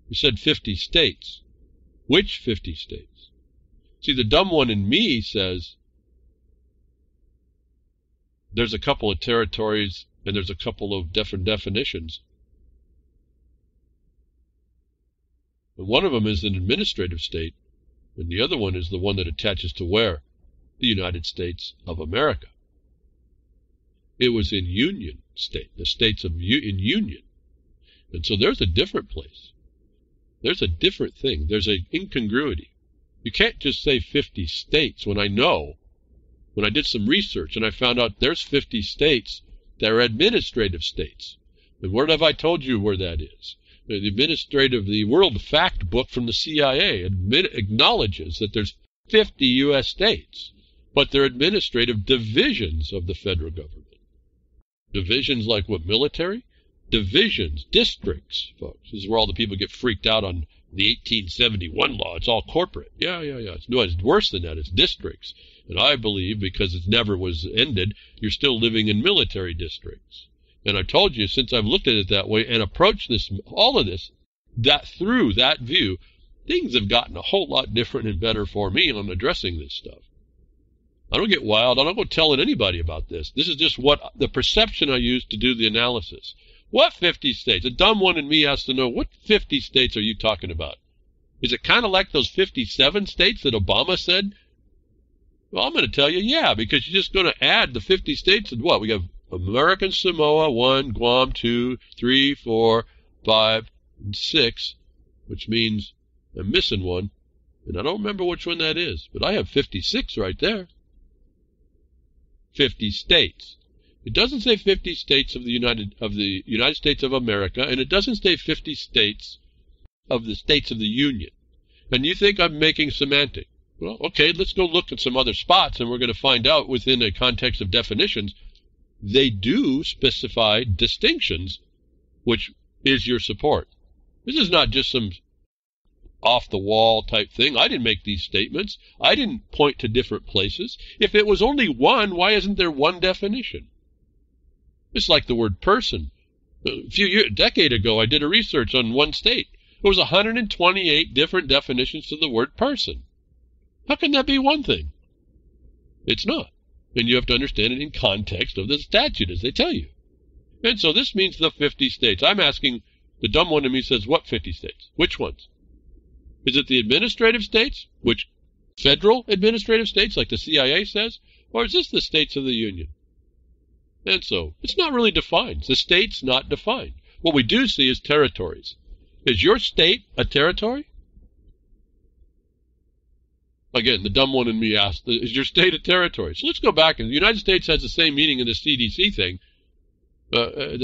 You said 50 states. Which 50 states? See, the dumb one in me says, there's a couple of territories and there's a couple of different definitions. One of them is an administrative state, and the other one is the one that attaches to where? The United States of America. It was in union state, the states of in union. And so there's a different place. There's a different thing. There's an incongruity. You can't just say 50 states when I know, when I did some research and I found out there's 50 states that are administrative states. And where have I told you where that is? The World Fact Book from the CIA acknowledges that there's 50 U.S. states, but they're administrative divisions of the federal government. Divisions like what, military? Divisions, districts, folks. This is where all the people get freaked out on the 1871 law. It's all corporate. Yeah. No, it's worse than that. It's districts. And I believe, because it never was ended, you're still living in military districts. And I told you, since I've looked at it that way and approached this, all of this, that through that view, things have gotten a whole lot different and better for me on addressing this stuff. I don't get wild. I don't go telling anybody about this. This is just what the perception I use to do the analysis. What 50 states? A dumb one in me has to know, what 50 states are you talking about? Is it kind of like those 57 states that Obama said? Well, I'm going to tell you, yeah, because you're just going to add the 50 states and what? We have American Samoa, 1, Guam, 2, 3, 4, 5, and 6, which means I'm missing one, and I don't remember which one that is, but I have 56 right there. 50 states. It doesn't say 50 states of the United States of America, and it doesn't say 50 states of the states of the Union. And you think I'm making semantic. Well, okay, let's go look at some other spots, and we're going to find out within a context of definitions, they do specify distinctions, which is your support. This is not just some off-the-wall type thing. I didn't make these statements. I didn't point to different places. If it was only one, why isn't there one definition? It's like the word person. A decade ago, I did a research on one state. There was 128 different definitions to the word person. How can that be one thing? It's not. And you have to understand it in context of the statute, as they tell you. And so this means the 50 states. I'm asking, the dumb one to me says, what 50 states? Which ones? Is it the administrative states, which federal administrative states, like the CIA says? Or is this the states of the Union? And so, it's not really defined. The state's not defined. What we do see is territories. Is your state a territory? Again, the dumb one in me asked, is your state a territory? So let's go back, and the United States has the same meaning in the CDC thing,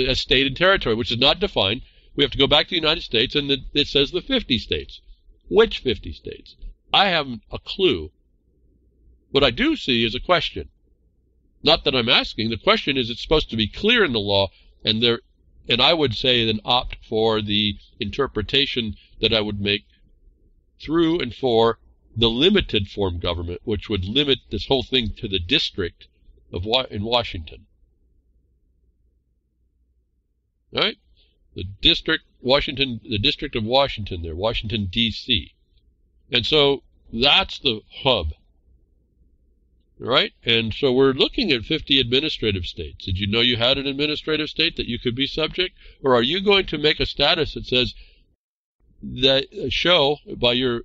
as state and territory, which is not defined. We have to go back to the United States, and it says the 50 states. Which 50 states? I haven't a clue. What I do see is a question. Not that I'm asking. The question is, it's supposed to be clear in the law, and I would say then opt for the interpretation that I would make through and for the limited form government, which would limit this whole thing to the district of in Washington. All right? The District of Washington there, Washington, D.C. And so that's the hub. Right? And so we're looking at 50 administrative states. Did you know you had an administrative state that you could be subject? Or are you going to make a status that says that show by your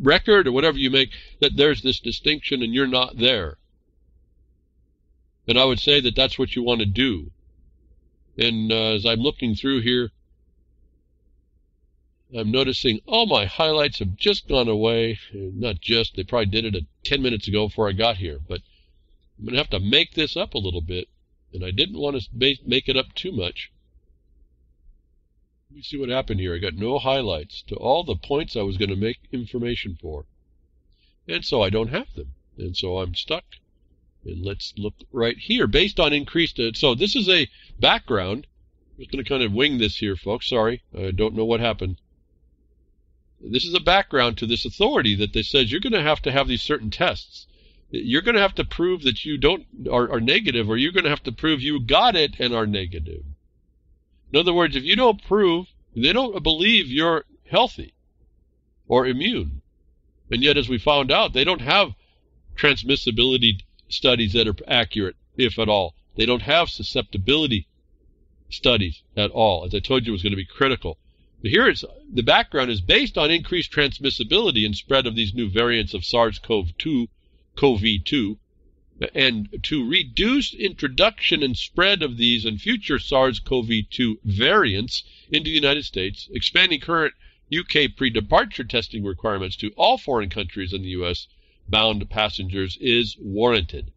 record or whatever you make that there's this distinction and you're not there? And I would say that that's what you want to do. And as I'm looking through here, I'm noticing all my highlights have just gone away. Not just, they probably did it 10 minutes ago before I got here. But I'm going to have to make this up a little bit. And I didn't want to make it up too much. Let me see what happened here. I got no highlights to all the points I was going to make information for. And so I don't have them. And so I'm stuck. And let's look right here. Based on increased... So this is a background. I'm just going to kind of wing this here, folks. Sorry. I don't know what happened. This is a background to this authority that they said you're going to have these certain tests. You're going to have to prove that you are negative, or you're going to have to prove you got it and are negative. In other words, if you don't prove, they don't believe you're healthy or immune. And yet, as we found out, they don't have transmissibility studies that are accurate, if at all. They don't have susceptibility studies at all. As I told you, it was going to be critical. But here is the background is based on increased transmissibility and spread of these new variants of SARS-CoV-2, COVID-2, and to reduce introduction and spread of these and future SARS-CoV-2 variants into the United States, expanding current UK pre-departure testing requirements to all foreign countries in the U.S. bound passengers is warranted.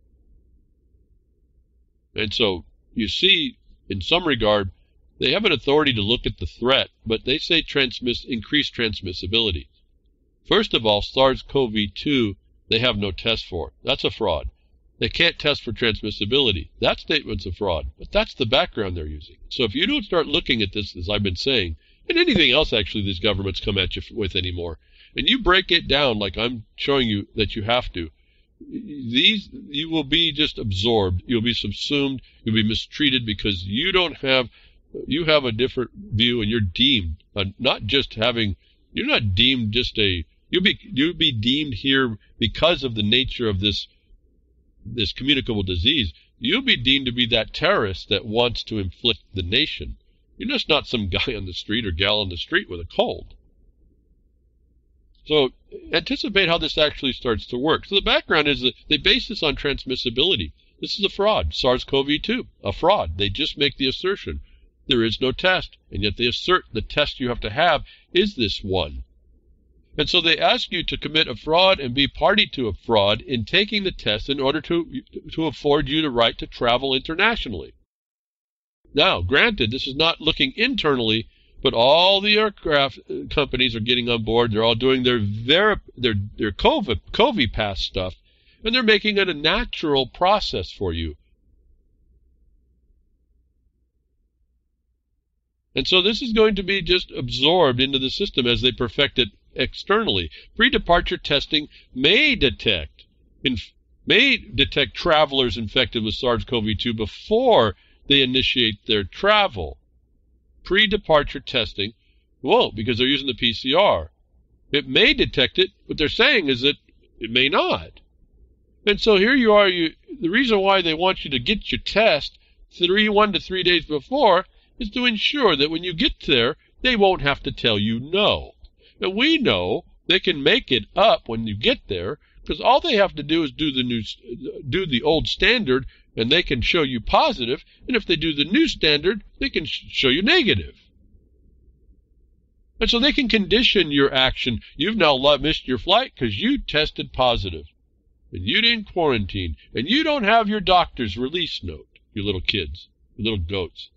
And so you see, in some regard, they have an authority to look at the threat, but they say increased transmissibility. First of all, SARS-CoV-2, they have no test for. That's a fraud. They can't test for transmissibility. That statement's a fraud, but that's the background they're using. So if you don't start looking at this, as I've been saying, and anything else actually these governments come at you with anymore. And you break it down like I'm showing you that you have to. These, you will be just absorbed. You'll be subsumed. You'll be mistreated because you don't have, you have a different view, and you're deemed not just having, you're not deemed just a, you'll be deemed here because of the nature of this communicable disease. You'll be deemed to be that terrorist that wants to inflict the nation. You're just not some guy on the street or gal on the street with a cold. So anticipate how this actually starts to work. So the background is that they base this on transmissibility. This is a fraud. SARS-CoV-2, a fraud. They just make the assertion. There is no test, and yet they assert the test you have to have is this one. And so they ask you to commit a fraud and be party to a fraud in taking the test in order to afford you the right to travel internationally. Now, granted, this is not looking internally, but all the aircraft companies are getting on board. They're all doing their COVID pass stuff, and they're making it a natural process for you. And so this is going to be just absorbed into the system as they perfect it externally. Pre-departure testing may detect travelers infected with SARS-CoV-2 before they initiate their travel. Pre-departure testing won't, because they're using the PCR. It may detect it. What they're saying is that it may not. And so here you are. The reason why they want you to get your test 1 to 3 days before is to ensure that when you get there, they won't have to tell you no. And we know they can make it up when you get there, because all they have to do is do the old standard, and they can show you positive, and if they do the new standard, they can show you negative. And so they can condition your action. You've now missed your flight because you tested positive, and you didn't quarantine, and you don't have your doctor's release note, you little kids, you little goats.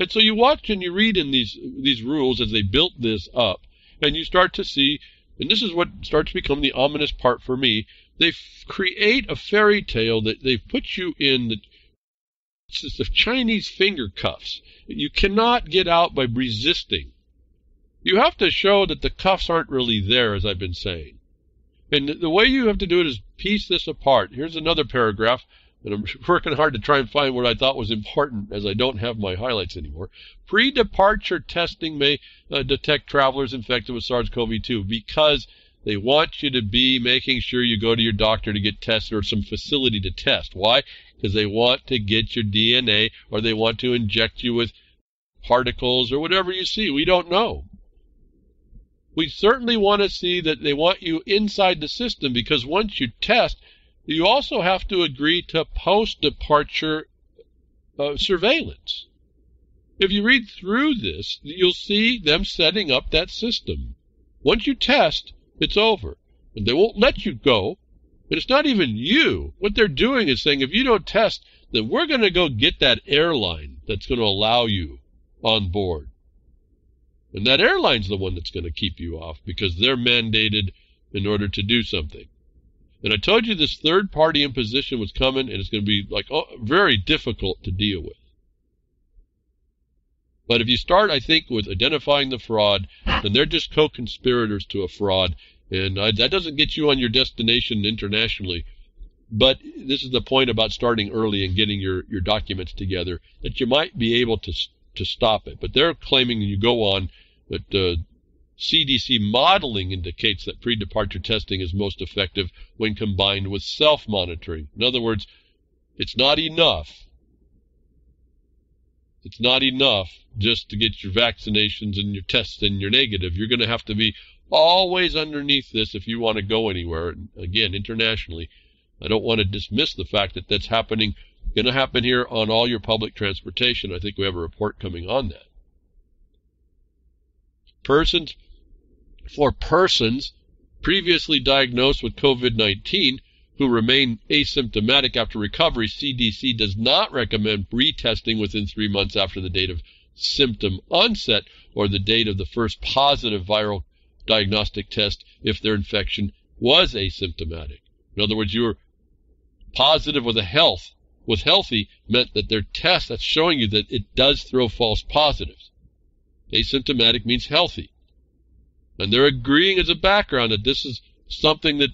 And so you watch and you read in these rules as they built this up, and you start to see, and this is what starts to become the ominous part for me, they create a fairy tale that they put you in the Chinese finger cuffs. You cannot get out by resisting. You have to show that the cuffs aren't really there, as I've been saying. And the way you have to do it is piece this apart. Here's another paragraph, and I'm working hard to try and find what I thought was important, as I don't have my highlights anymore. Pre-departure testing may detect travelers infected with SARS-CoV-2 because they want you to be making sure you go to your doctor to get tested or some facility to test. Why? Because they want to get your DNA, or they want to inject you with particles or whatever you see. We don't know. We certainly want to see that they want you inside the system, because once you test, you also have to agree to post-departure surveillance. If you read through this, you'll see them setting up that system. Once you test, it's over, and they won't let you go, and it's not even you. What they're doing is saying, if you don't test, then we're going to go get that airline that's going to allow you on board. And that airline's the one that's going to keep you off, because they're mandated in order to do something. And I told you this third-party imposition was coming, and it's going to be like very difficult to deal with. But if you start, I think, with identifying the fraud, then they're just co-conspirators to a fraud. And that doesn't get you on your destination internationally. But this is the point about starting early and getting your documents together, that you might be able to stop it. But they're claiming, and you go on, that CDC modeling indicates that pre-departure testing is most effective when combined with self-monitoring. In other words, it's not enough. It's not enough just to get your vaccinations and your tests and your negative. You're going to have to be always underneath this if you want to go anywhere. And again, internationally, I don't want to dismiss the fact that that's happening, going to happen here on all your public transportation. I think we have a report coming on that. For persons previously diagnosed with COVID-19 who remain asymptomatic after recovery, CDC does not recommend retesting within 3 months after the date of symptom onset or the date of the first positive viral diagnostic test if their infection was asymptomatic. In other words, you were positive with healthy meant that their test, that's showing you that it does throw false positives. Asymptomatic means healthy. And they're agreeing as a background that this is something that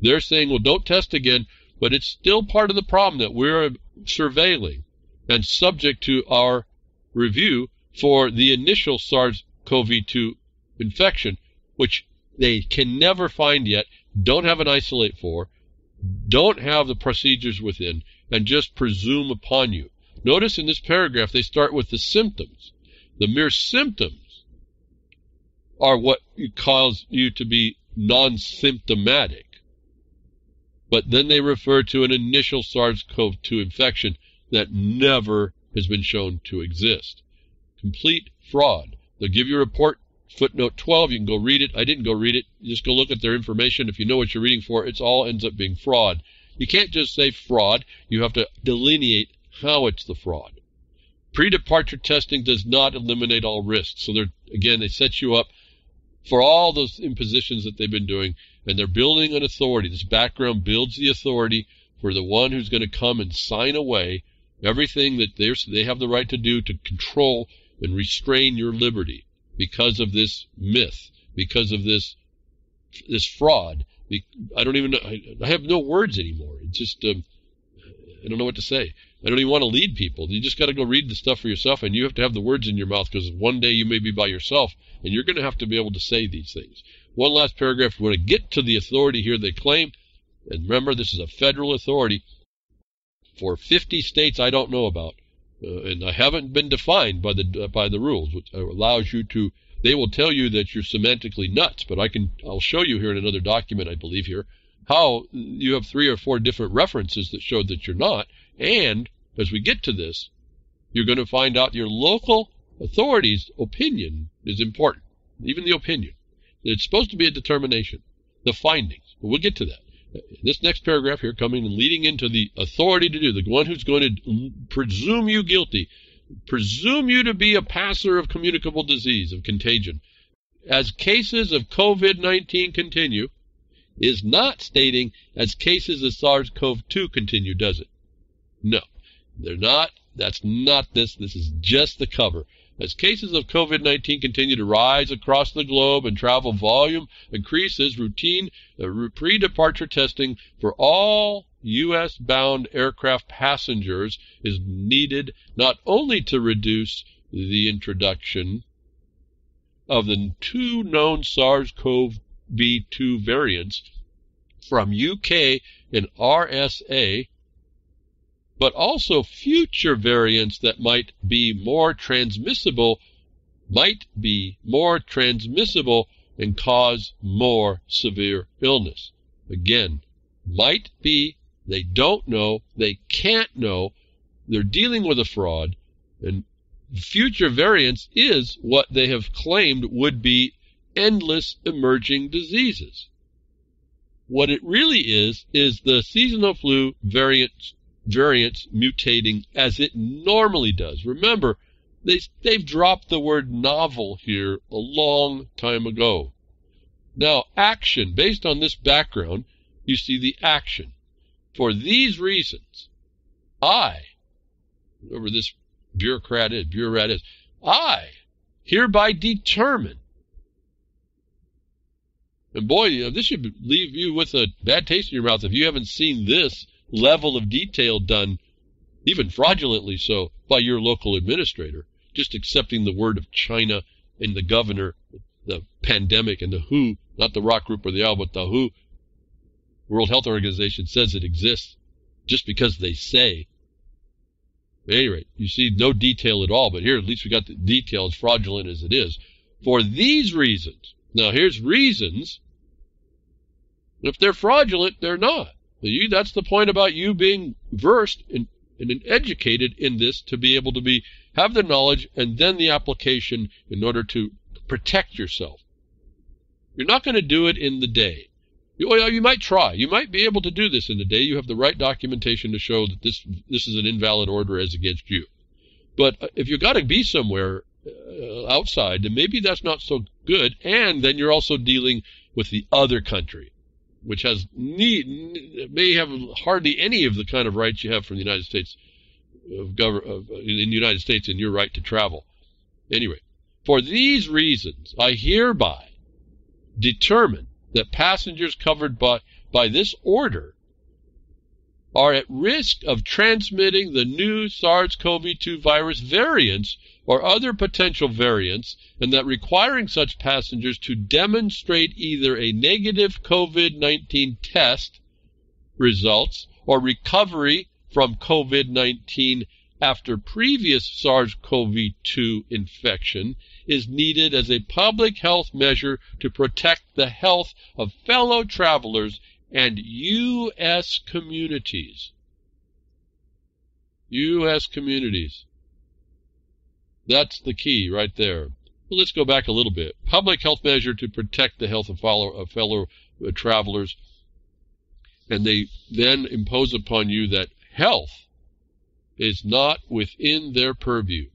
they're saying, well, don't test again, but it's still part of the problem that we're surveilling and subject to our review for the initial SARS-CoV-2 infection, which they can never find yet, don't have an isolate for, don't have the procedures within, and just presume upon you. Notice in this paragraph they start with the symptoms. The mere symptoms are what cause you to be non-symptomatic. But then they refer to an initial SARS-CoV-2 infection that never has been shown to exist. Complete fraud. They'll give you a report, footnote 12. You can go read it. I didn't go read it. Just go look at their information. If you know what you're reading for, it all ends up being fraud. You can't just say fraud. You have to delineate how it's the fraud. Pre-departure testing does not eliminate all risks. So again, they set you up for all those impositions that they've been doing, and they're building an authority. This background builds the authority for the one who's going to come and sign away everything that they have the right to do to control and restrain your liberty because of this myth, because of this fraud. I don't even know. I have no words anymore. It's just, I don't know what to say. I don't even want to lead people. You just got to go read the stuff for yourself, and you have to have the words in your mouth, because one day you may be by yourself, and you're going to have to be able to say these things. One last paragraph. We're going to get to the authority here they claim, and remember, this is a federal authority for 50 states I don't know about, and I haven't been defined by the rules, which allows you to. They will tell you that you're semantically nuts, but I'll show you here in another document, I believe here, how you have 3 or 4 different references that show that you're not, and as we get to this, you're going to find out your local authority's opinion is important, even the opinion. It's supposed to be a determination, the findings. But we'll get to that. This next paragraph here coming and leading into the authority to do, the one who's going to presume you guilty, presume you to be a passer of communicable disease, of contagion, as cases of COVID-19 continue, is not stating as cases of SARS-CoV-2 continue, does it? No. They're not. That's not this. This is just the cover. As cases of COVID-19 continue to rise across the globe and travel volume increases, routine pre-departure testing for all U.S.-bound aircraft passengers is needed not only to reduce the introduction of the 2 known SARS-CoV-2 variants from UK and RSA, but also future variants that might be more transmissible and cause more severe illness. Again, might be, they don't know, they can't know, they're dealing with a fraud, and future variants is what they have claimed would be endless emerging diseases. What it really is the seasonal flu variants mutating as it normally does. Remember, they've dropped the word novel here a long time ago. Now, action. Based on this background, you see the action. For these reasons, whoever this bureaucrat is, I hereby determine. And boy, this should leave you with a bad taste in your mouth if you haven't seen this level of detail done, even fraudulently so, by your local administrator, just accepting the word of China and the governor, the pandemic and the WHO, not the rock group or the owl, but the WHO, World Health Organization, says it exists just because they say. At any rate, you see no detail at all, but here at least we got the detail, as fraudulent as it is. For these reasons. Now here's reasons. If they're fraudulent, they're not. That's the point about you being versed and educated in this, to be able to have the knowledge and then the application in order to protect yourself. You're not going to do it in the day. You might try. You might be able to do this in the day. You have the right documentation to show that this is an invalid order as against you. But if you've got to be somewhere outside, then maybe that's not so good, and then you're also dealing with the other country, which may have hardly any of the kind of rights you have from the United States in your right to travel. Anyway, For these reasons, I hereby determine that passengers covered by this order are at risk of transmitting the new SARS-CoV-2 virus variants or other potential variants, and that requiring such passengers to demonstrate either a negative COVID-19 test results or recovery from COVID-19 after previous SARS-CoV-2 infection is needed as a public health measure to protect the health of fellow travelers and U.S. communities. U.S. communities. That's the key right there. Well, let's go back a little bit. Public health measure to protect the health of fellow travelers. And they then impose upon you that health is not within their purview.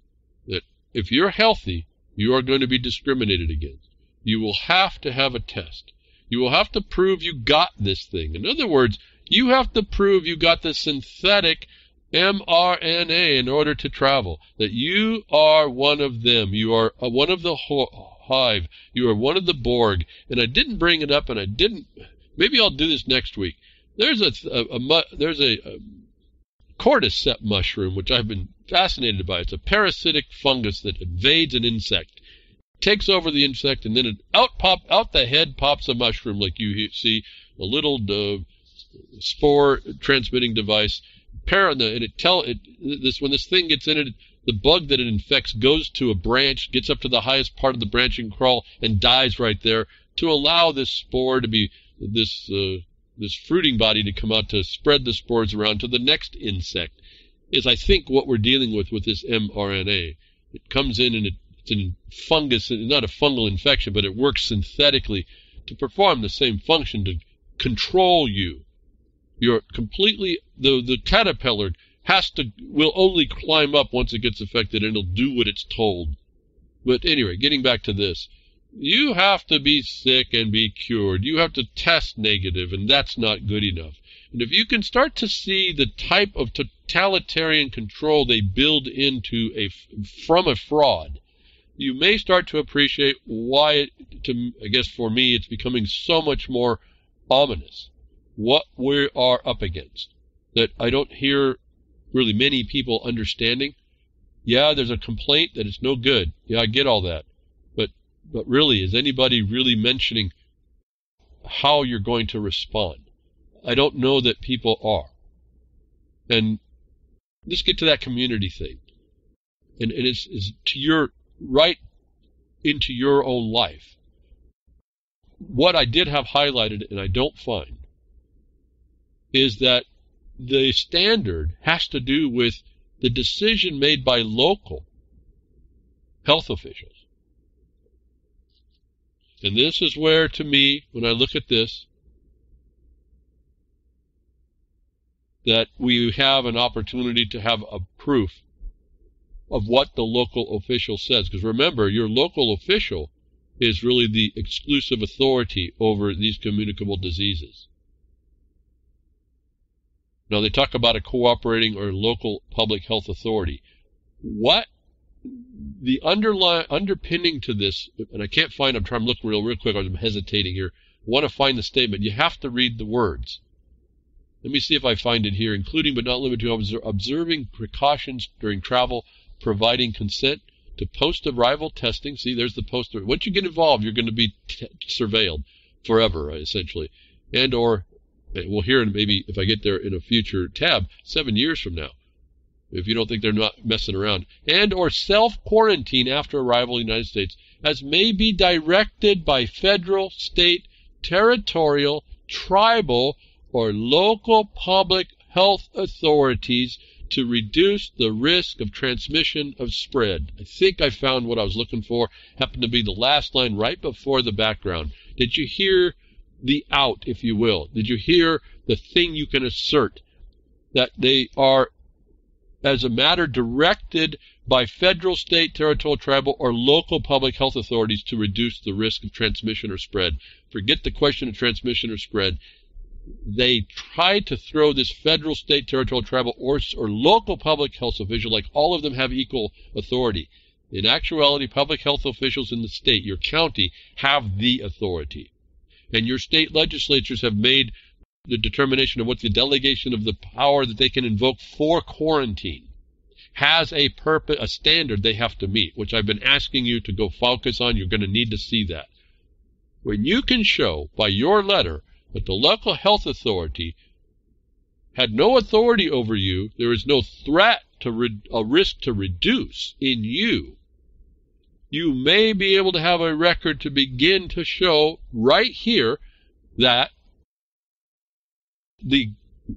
That if you're healthy, you are going to be discriminated against. You will have to have a test. You will have to prove you got this thing. In other words, you have to prove you got the synthetic mRNA in order to travel, that you are one of them. You are one of the hive. You are one of the Borg. And I didn't bring it up, and I didn't. Maybe I'll do this next week. There's a cordyceps mushroom, which I've been fascinated by. It's a parasitic fungus that invades an insect, takes over the insect, and then out the head pops a mushroom, like you see, a little spore transmitting device. When this thing gets in it, the bug that it infects goes to a branch, gets up to the highest part of the branching crawl, and dies right there to allow this spore to be this fruiting body to come out to spread the spores around to the next insect, is I think what we're dealing with this mRNA. It comes in and it's a fungus, not a fungal infection, but it works synthetically to perform the same function, to control you. You're completely, the caterpillar will only climb up once it gets affected, and it'll do what it's told. But anyway, getting back to this. You have to be sick and be cured. You have to test negative, and that's not good enough. And if you can start to see the type of totalitarian control they build into from a fraud, you may start to appreciate why, I guess for me, it's becoming so much more ominous, what we are up against, that I don't hear really many people understanding. Yeah, there's a complaint that it's no good. Yeah, I get all that. But really, is anybody really mentioning how you're going to respond? I don't know that people are. And let's get to that community thing. And it's to your right into your own life. What I did have highlighted, and I don't find, is that the standard has to do with the decision made by local health officials. And this is where, to me, when I look at this, that we have an opportunity to have a proof of what the local official says. Because remember, your local official is really the exclusive authority over these communicable diseases. Now, they talk about a cooperating or local public health authority. What? The underpinning to this, and I can't find, I'm trying to look real quick, I'm hesitating here. I want to find the statement. You have to read the words. Let me see if I find it here, including but not limited to observing precautions during travel, providing consent to post-arrival testing. See, there's the post-arrival. Once you get involved, you're going to be surveilled forever, essentially. And or, we'll hear maybe if I get there in a future tab, 7 years from now, if you don't think they're not messing around, and or self-quarantine after arrival in the United States, as may be directed by federal, state, territorial, tribal, or local public health authorities to reduce the risk of transmission of spread. I think I found what I was looking for. Happened to be the last line right before the background. Did you hear the out, if you will? Did you hear the thing you can assert? That they are, as a matter directed by federal, state, territorial, tribal, or local public health authorities to reduce the risk of transmission or spread. Forget the question of transmission or spread. They try to throw this federal, state, territorial, tribal, or local public health official, like all of them have equal authority. In actuality, public health officials in the state, your county, have the authority. And your state legislatures have made the determination of what the delegation of the power that they can invoke for quarantine has a purpose, a standard they have to meet, which I've been asking you to go focus on. You're going to need to see that. When you can show by your letter that the local health authority had no authority over you, there is no threat to a risk to reduce in you, you may be able to have a record to begin to show right here that the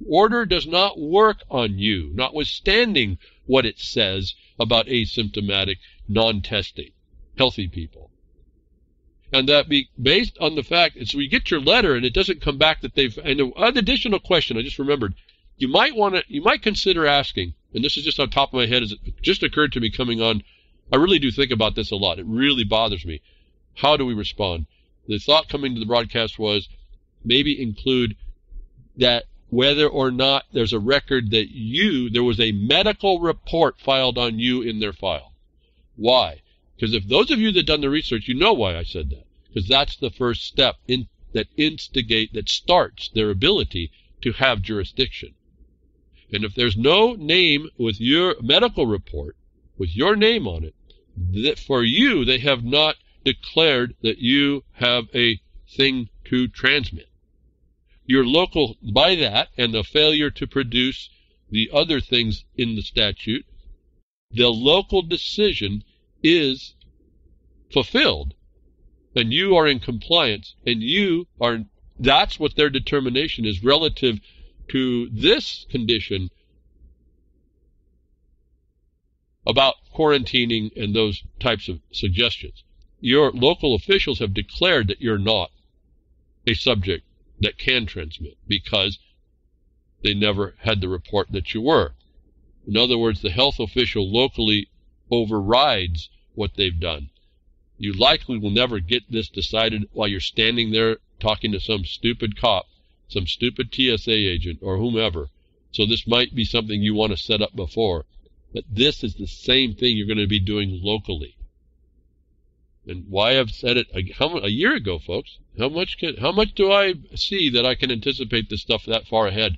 order does not work on you, notwithstanding what it says about asymptomatic, non-testing, healthy people. And that be based on the fact, and so you get your letter and it doesn't come back that they've, and an additional question I just remembered, you might consider asking, and this is just on top of my head as it just occurred to me coming on, I really do think about this a lot. It really bothers me. How do we respond? The thought coming to the broadcast was maybe include that whether or not there's a record that there was a medical report filed on you in their file. Why? Because if those of you that done the research, you know why I said that. Because that's the first step that starts their ability to have jurisdiction. And if there's no name with your medical report, with your name on it, that for you, they have not declared that you have a thing to transmit. Your local, by that, and the failure to produce the other things in the statute, the local decision is fulfilled, and you are in compliance, and you are, that's what their determination is relative to this condition about quarantining and those types of suggestions. Your local officials have declared that you're not a subject that can transmit because they never had the report that you were. In other words, the health official locally overrides what they've done. You likely will never get this decided while you're standing there talking to some stupid cop, some stupid TSA agent, or whomever. So this might be something you want to set up before. But this is the same thing you're going to be doing locally. And why I've said it a year ago, folks, how much do I see that I can anticipate this stuff that far ahead?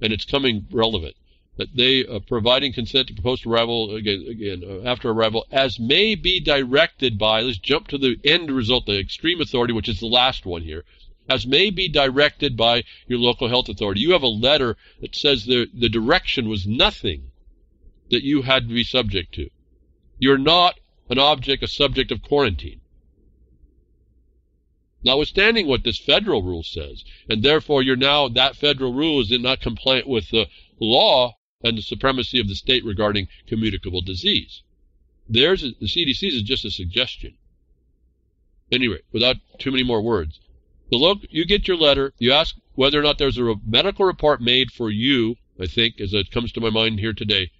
And it's coming relevant. That they are providing consent to post arrival, after arrival, as may be directed by, let's jump to the end result, the extreme authority, which is the last one here, as may be directed by your local health authority. You have a letter that says the direction was nothing that you had to be subject to. You're not a subject of quarantine. Notwithstanding what this federal rule says, and therefore that federal rule is not compliant with the law and the supremacy of the state regarding communicable disease. The CDC's is just a suggestion. Anyway, without too many more words, you get your letter, you ask whether or not there's a medical report made for you, I think, as it comes to my mind here today,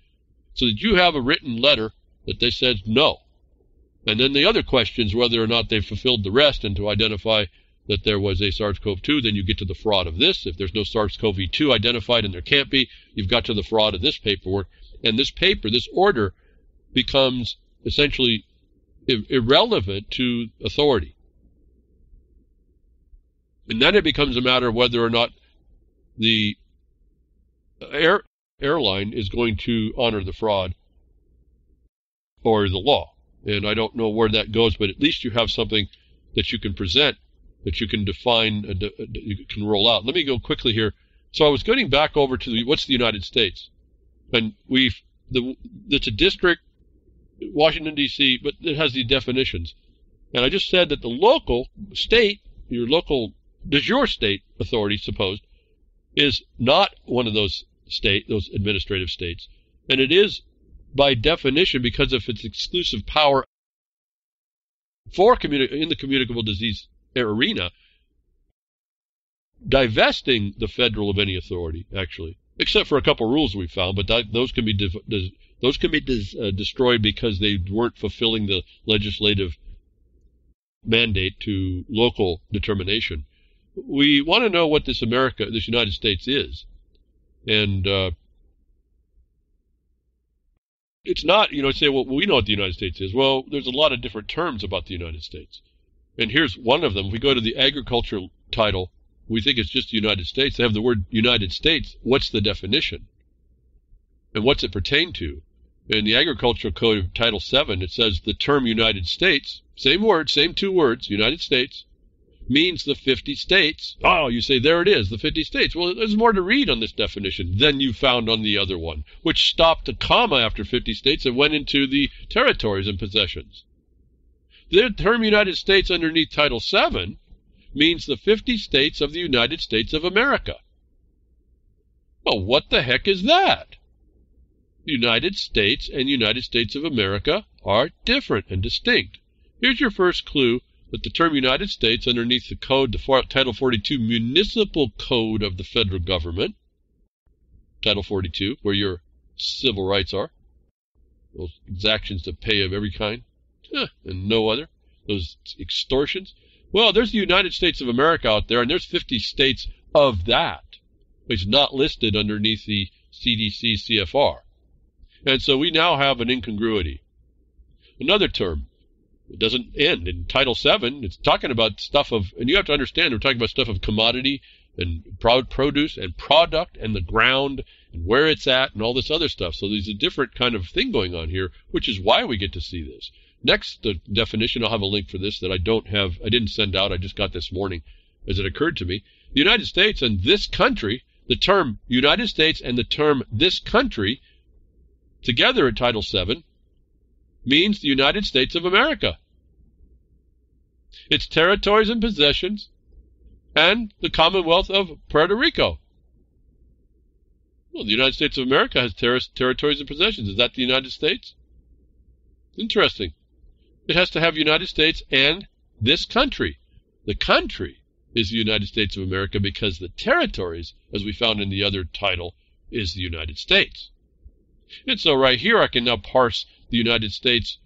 so that you have a written letter that they said no. And then the other questions, whether or not they fulfilled the rest and to identify that there was a SARS-CoV-2, then you get to the fraud of this. If there's no SARS-CoV-2 identified, and there can't be, you've got to the fraud of this paperwork. And this order becomes essentially irrelevant to authority. And then it becomes a matter of whether or not the airline is going to honor the fraud or the law. And I don't know where that goes, but at least you have something that you can present, that you can define, you can roll out. Let me go quickly here. So I was getting back over to what's the United States? And it's a district, Washington, D.C., but it has the definitions. And I just said that the local state, your local, does your state authority, supposed, is not one of those administrative states. And it is, by definition, because of its exclusive power for in the communicable disease arena, divesting the federal of any authority, actually, except for a couple of rules we found, but those can be destroyed because they weren't fulfilling the legislative mandate to local determination. We want to know what this United States is, and It's not, you know, say, well, we know what the United States is. Well, there's a lot of different terms about the United States. And here's one of them. If we go to the agricultural title, we think it's just the United States. They have the word United States. What's the definition? And what's it pertain to? In the Agricultural Code of Title VII, it says the term United States, same word, same two words, United States, means the 50 states. Oh, you say, there it is, the 50 states. Well, there's more to read on this definition than you found on the other one, which stopped a comma after 50 states and went into the territories and possessions. The term United States underneath Title VII means the 50 states of the United States of America. Well, what the heck is that? The United States and United States of America are different and distinct. Here's your first clue that the term United States underneath the code, the Title 42 Municipal Code of the Federal Government, Title 42, where your civil rights are, those exactions to pay of every kind, and no other, those extortions. Well, there's the United States of America out there, and there's 50 states of that. It's not listed underneath the CDC CFR. And so we now have an incongruity. Another term. It doesn't end. In Title VII, it's talking about stuff of, and you have to understand, we're talking about stuff of commodity and produce and product and the ground and where it's at and all this other stuff. So there's a different kind of thing going on here, which is why we get to see this. Next definition, I'll have a link for this that I don't have, I didn't send out, I just got this morning as it occurred to me. The United States and this country, the term United States and the term this country together in Title VII means the United States of America. Its territories and possessions, and the Commonwealth of Puerto Rico. Well, the United States of America has territories and possessions. Is that the United States? Interesting. It has to have United States and this country. The country is the United States of America because the territories, as we found in the other title, is the United States. And so right here I can now parse the United States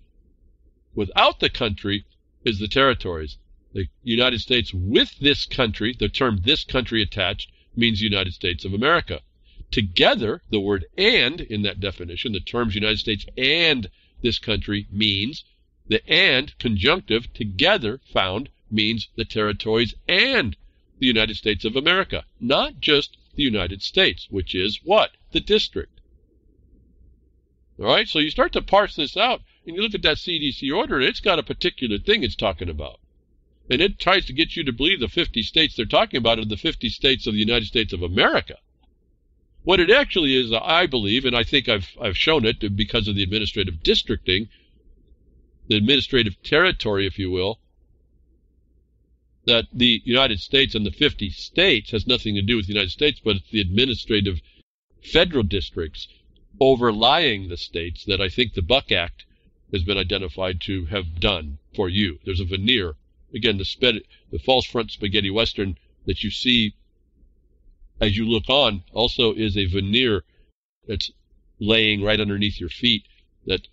without the country is the territories. The United States with this country, the term this country attached, means United States of America. Together, the word and in that definition, the terms United States and this country means the and conjunctive together found means the territories and the United States of America, not just the United States, which is what? The district. All right, so you start to parse this out, and you look at that CDC order, and it's got a particular thing it's talking about. And it tries to get you to believe the 50 states they're talking about are the 50 states of the United States of America. What it actually is, I believe, and I think I've shown it because of the administrative districting, the administrative territory, if you will, that the United States and the 50 states has nothing to do with the United States, but it's the administrative federal districts overlying the states that I think the Buck Act has been identified to have done for you. There's a veneer. Again, the false front spaghetti western that you see as you look on also is a veneer that's laying right underneath your feet that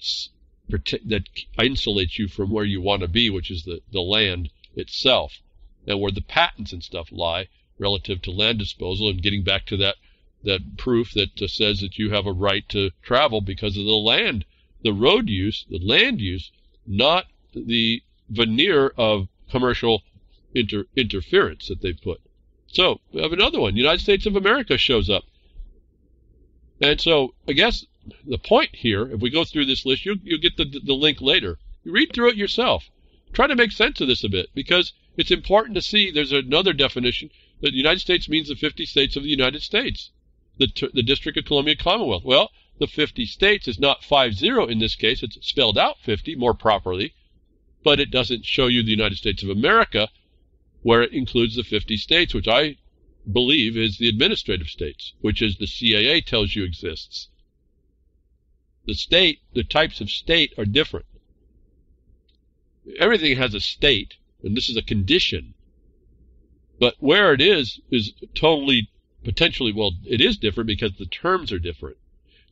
insulates you from where you want to be, which is the land itself, and where the patents and stuff lie relative to land disposal and getting back to that proof that says that you have a right to travel because of the land, the road use, the land use, not the veneer of commercial interference that they put. So we have another one. United States of America shows up. And so I guess the point here, if we go through this list, you'll get the link later. You read through it yourself. Try to make sense of this a bit because it's important to see there's another definition that the United States means the 50 states of the United States. The District of Columbia Commonwealth. Well, the 50 states is not 50 in this case. It's spelled out 50 more properly, but it doesn't show you the United States of America where it includes the 50 states, which I believe is the administrative states, which is the CIA tells you exists. The types of state are different. Everything has a state, and this is a condition. But where it is totally different. Potentially, well, it is different because the terms are different.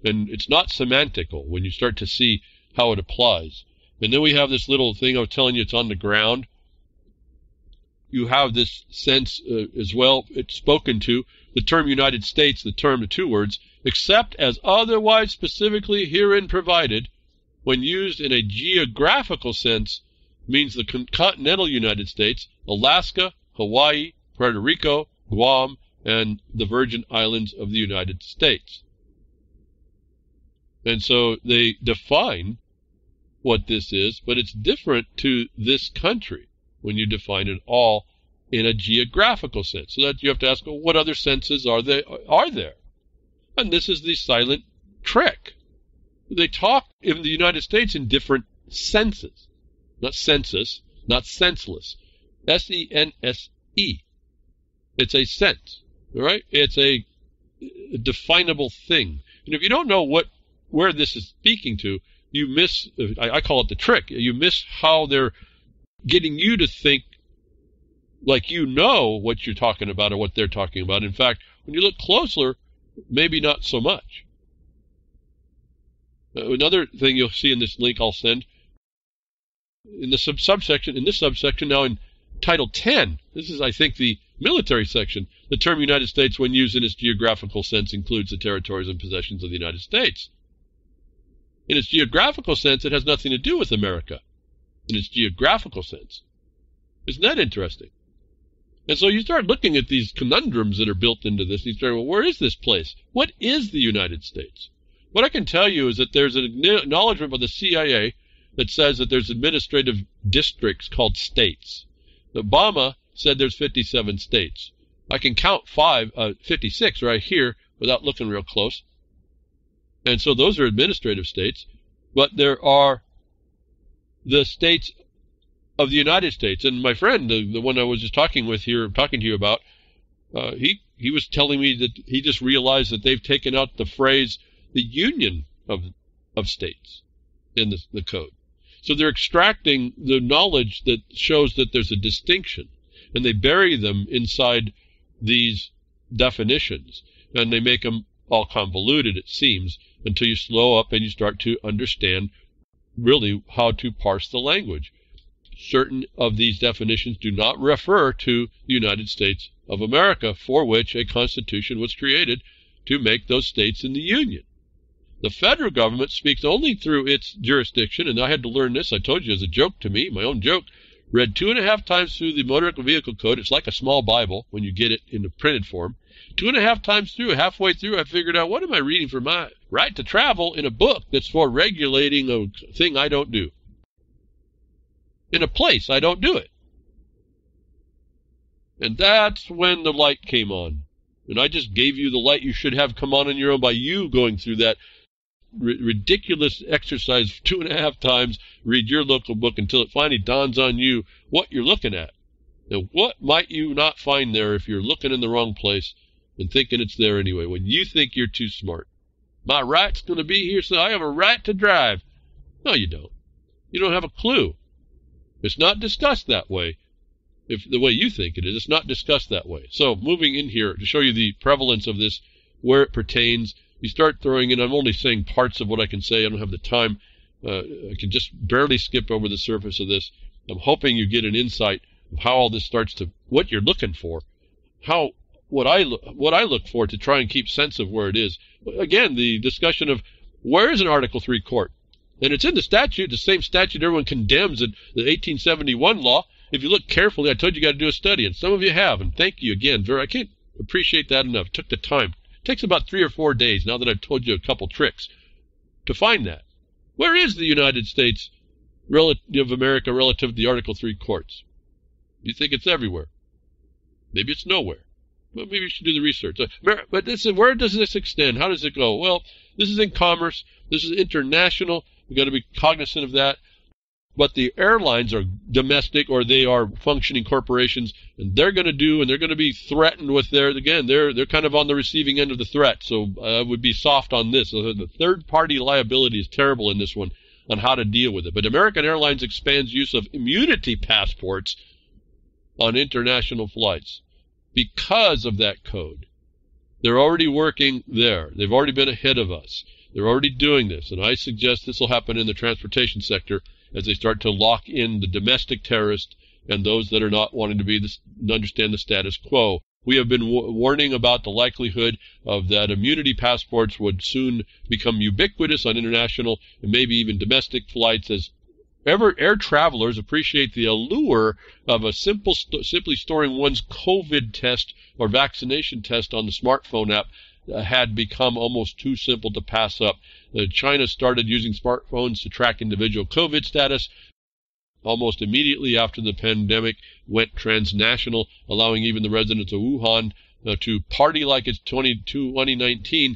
And it's not semantical when you start to see how it applies. And then we have this little thing I was telling you, it's on the ground. You have this sense as well, it's spoken to. The term United States, the term, the two words, except as otherwise specifically herein provided, when used in a geographical sense, means the continental United States, Alaska, Hawaii, Puerto Rico, Guam, and the Virgin Islands of the United States. And so they define what this is, but it's different to this country when you define it all in a geographical sense. So that you have to ask, well, what other senses are there? And this is the silent trick. They talk in the United States in different senses. Not census, not senseless. S-E-N-S-E. It's a sense, all right? It's a definable thing. And if you don't know where this is speaking to, you miss, I call it the trick, you miss how they're getting you to think like you know what you're talking about or what they're talking about. In fact, when you look closer, maybe not so much. Another thing you'll see in this link I'll send, in this subsection now in Title 10, this is, I think, the military section, the term United States, when used in its geographical sense, includes the territories and possessions of the United States. In its geographical sense, it has nothing to do with America. In its geographical sense. Isn't that interesting? And so you start looking at these conundrums that are built into this, and you start, well, where is this place? What is the United States? What I can tell you is that there's an acknowledgement by the CIA that says that there's administrative districts called states. Obama said there's 57 states. I can count 56 right here without looking real close. And so those are administrative states, but there are the states of the United States. And my friend, the one I was just talking to you about, he was telling me that he just realized that they've taken out the phrase, the union of states in the code. So they're extracting the knowledge that shows that there's a distinction, and they bury them inside these definitions, and they make them all convoluted, it seems, until you slow up and you start to understand really how to parse the language. Certain of these definitions do not refer to the United States of America, for which a constitution was created to make those states in the Union. The federal government speaks only through its jurisdiction, and I had to learn this, I told you, as a joke to me, my own joke, read 2.5 times through the Motor Vehicle Code. It's like a small Bible when you get it in the printed form. 2.5 times through, halfway through, I figured out, what am I reading for my right to travel in a book that's for regulating a thing I don't do? In a place I don't do it. And that's when the light came on. And I just gave you the light you should have come on your own by you going through that ridiculous exercise 2.5 times, read your local book until it finally dawns on you what you're looking at. And what might you not find there if you're looking in the wrong place and thinking it's there anyway, when you think you're too smart. My right's going to be here, so I have a right to drive. No, you don't. You don't have a clue. It's not discussed that way, if the way you think it is. It's not discussed that way. So moving in here to show you the prevalence of this, where it pertains, you start throwing in, I'm only saying parts of what I can say. I don't have the time. I can just barely skip over the surface of this. I'm hoping you get an insight of how all this starts to, what you're looking for, how what I look for to try and keep sense of where it is. Again, the discussion of where is an Article 3 court? And it's in the statute, the same statute everyone condemns in the 1871 law. If you look carefully, I told you got to do a study, and some of you have, and thank you again. I can't appreciate that enough. It took the time. It takes about 3 or 4 days, now that I've told you a couple tricks, to find that. Where is the United States of America relative to the Article 3 courts? You think it's everywhere. Maybe it's nowhere. Well, maybe you should do the research. But this is, where does this extend? How does it go? Well, this is in commerce. This is international. We've got to be cognizant of that. But the airlines are domestic, or they are functioning corporations, and they're going to do, and they're going to be threatened with their, again, they're kind of on the receiving end of the threat, so I would be soft on this. The third-party liability is terrible in this one on how to deal with it. But American Airlines expands use of immunity passports on international flights because of that code. They're already working there. They've already been ahead of us. They're already doing this, and I suggest this will happen in the transportation sector as they start to lock in the domestic terrorists and those that are not wanting to understand the status quo We have been warning about the likelihood of that immunity passports would soon become ubiquitous on international and maybe even domestic flights as air travelers appreciate the allure of a simply storing one's COVID test or vaccination test on the smartphone app had become almost too simple to pass up. China started using smartphones to track individual COVID status almost immediately after the pandemic went transnational, allowing even the residents of Wuhan to party like it's 2019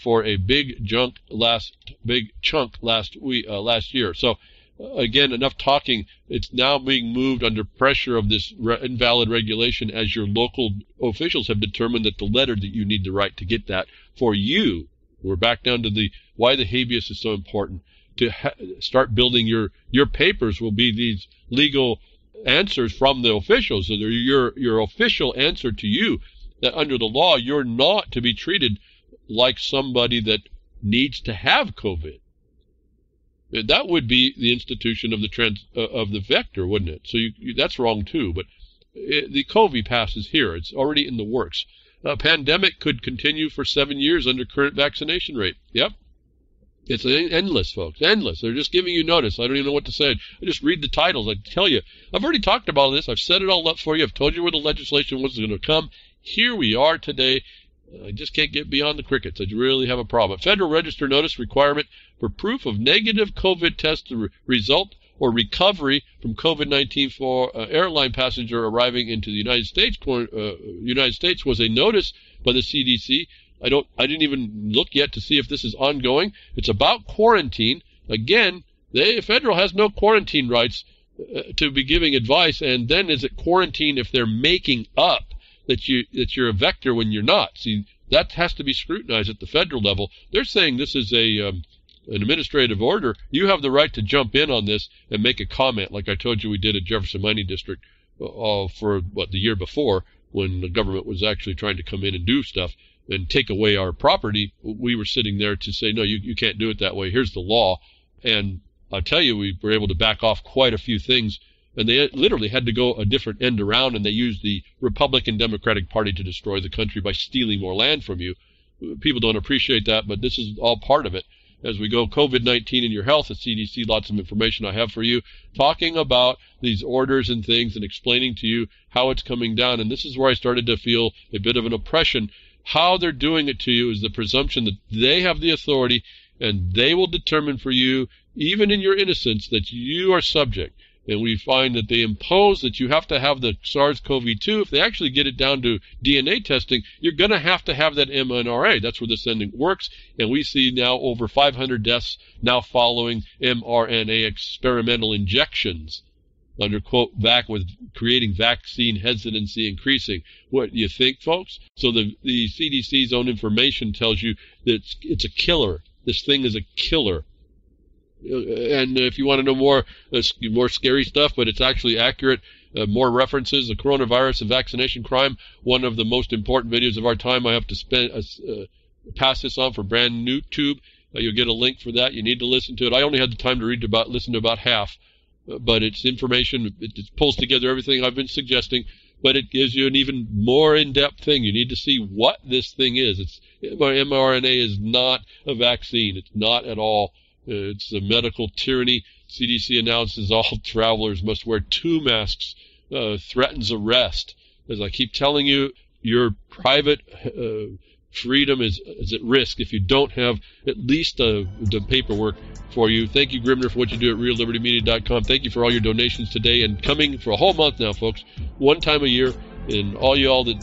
for a big chunk last year. So again, enough talking. It's now being moved under pressure of this invalid regulation as your local officials have determined that the letter that you need to write to get that for you. We're back down to the why the habeas is so important. To start building your papers will be these legal answers from the officials. So they're your official answer to you that under the law, you're not to be treated like somebody that needs to have COVID. That would be the institution of the vector, wouldn't it? So that's wrong too. But the COVID pass is here; it's already in the works. A pandemic could continue for 7 years under current vaccination rate. Yep, it's endless, folks. Endless. They're just giving you notice. I don't even know what to say. I just read the titles. I tell you, I've already talked about this. I've set it all up for you. I've told you where the legislation was going to come. Here we are today. I just can't get beyond the crickets. I really have a problem. Federal Register notice requirement for proof of negative COVID test result or recovery from COVID-19 for airline passenger arriving into the United States was a notice by the CDC. I didn't even look yet to see if this is ongoing. It's about quarantine. Again, the federal has no quarantine rights to be giving advice. And then is it quarantine if they're making up that you're a vector when you're not? See, that has to be scrutinized at the federal level. They're saying this is an administrative order. You have the right to jump in on this and make a comment, like I told you we did at Jefferson Mining District for the year before, when the government was actually trying to come in and do stuff and take away our property. We were sitting there to say, no, you can't do it that way. Here's the law. And I'll tell you, we were able to back off quite a few things. And they literally had to go a different end around, and they used the Republican Democratic Party to destroy the country by stealing more land from you. People don't appreciate that, but this is all part of it. As we go, COVID-19 and your health at CDC, lots of information I have for you, talking about these orders and things and explaining to you how it's coming down. And this is where I started to feel a bit of an oppression. How they're doing it to you is the presumption that they have the authority, and they will determine for you, even in your innocence, that you are subject. And we find that they impose that you have to have the SARS-CoV-2. If they actually get it down to DNA testing, you're going to have that mRNA. That's where this ending works. And we see now over 500 deaths now following mRNA experimental injections under, quote, with creating vaccine hesitancy increasing. What do you think, folks? So the CDC's own information tells you that it's a killer. This thing is a killer. And if you want to know more scary stuff, but it's actually accurate, more references, the coronavirus and vaccination crime, one of the most important videos of our time. I have to pass this on for brand new tube. You'll get a link for that. You need to listen to it. I only had the time to listen to about half, but it's information. It pulls together everything I've been suggesting, but it gives you an even more in-depth thing. You need to see what this thing is. mRNA is not a vaccine. It's not at all. It's a medical tyranny. CDC announces all travelers must wear 2 masks, threatens arrest. As I keep telling you, your private freedom is at risk if you don't have at least the paperwork for you. Thank you, Grimnir, for what you do at RealLibertyMedia.com. Thank you for all your donations today and coming for a whole month now, folks, one time a year. And all you all that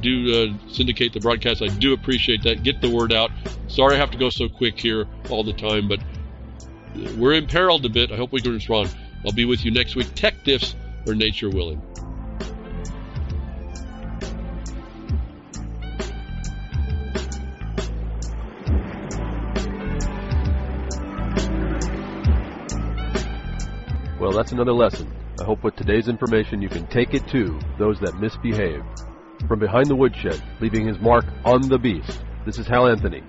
do syndicate the broadcast, I do appreciate that. Get the word out. Sorry I have to go so quick here all the time, but we're imperiled a bit. I hope we can respond. I'll be with you next week. Tech Diffs or Nature Willing. Well, that's another lesson. I hope with today's information you can take it to those that misbehave. From behind the woodshed, leaving his mark on the beast. This is Hal Anthony.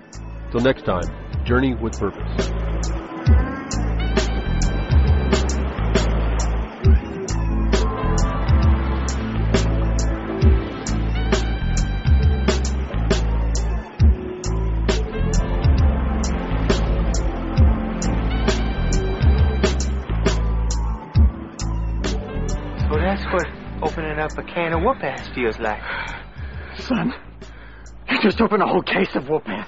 Till next time, journey with purpose. Well, that's what opening up a can of whoop-ass feels like. Son, I just opened a whole case of whoop-ass.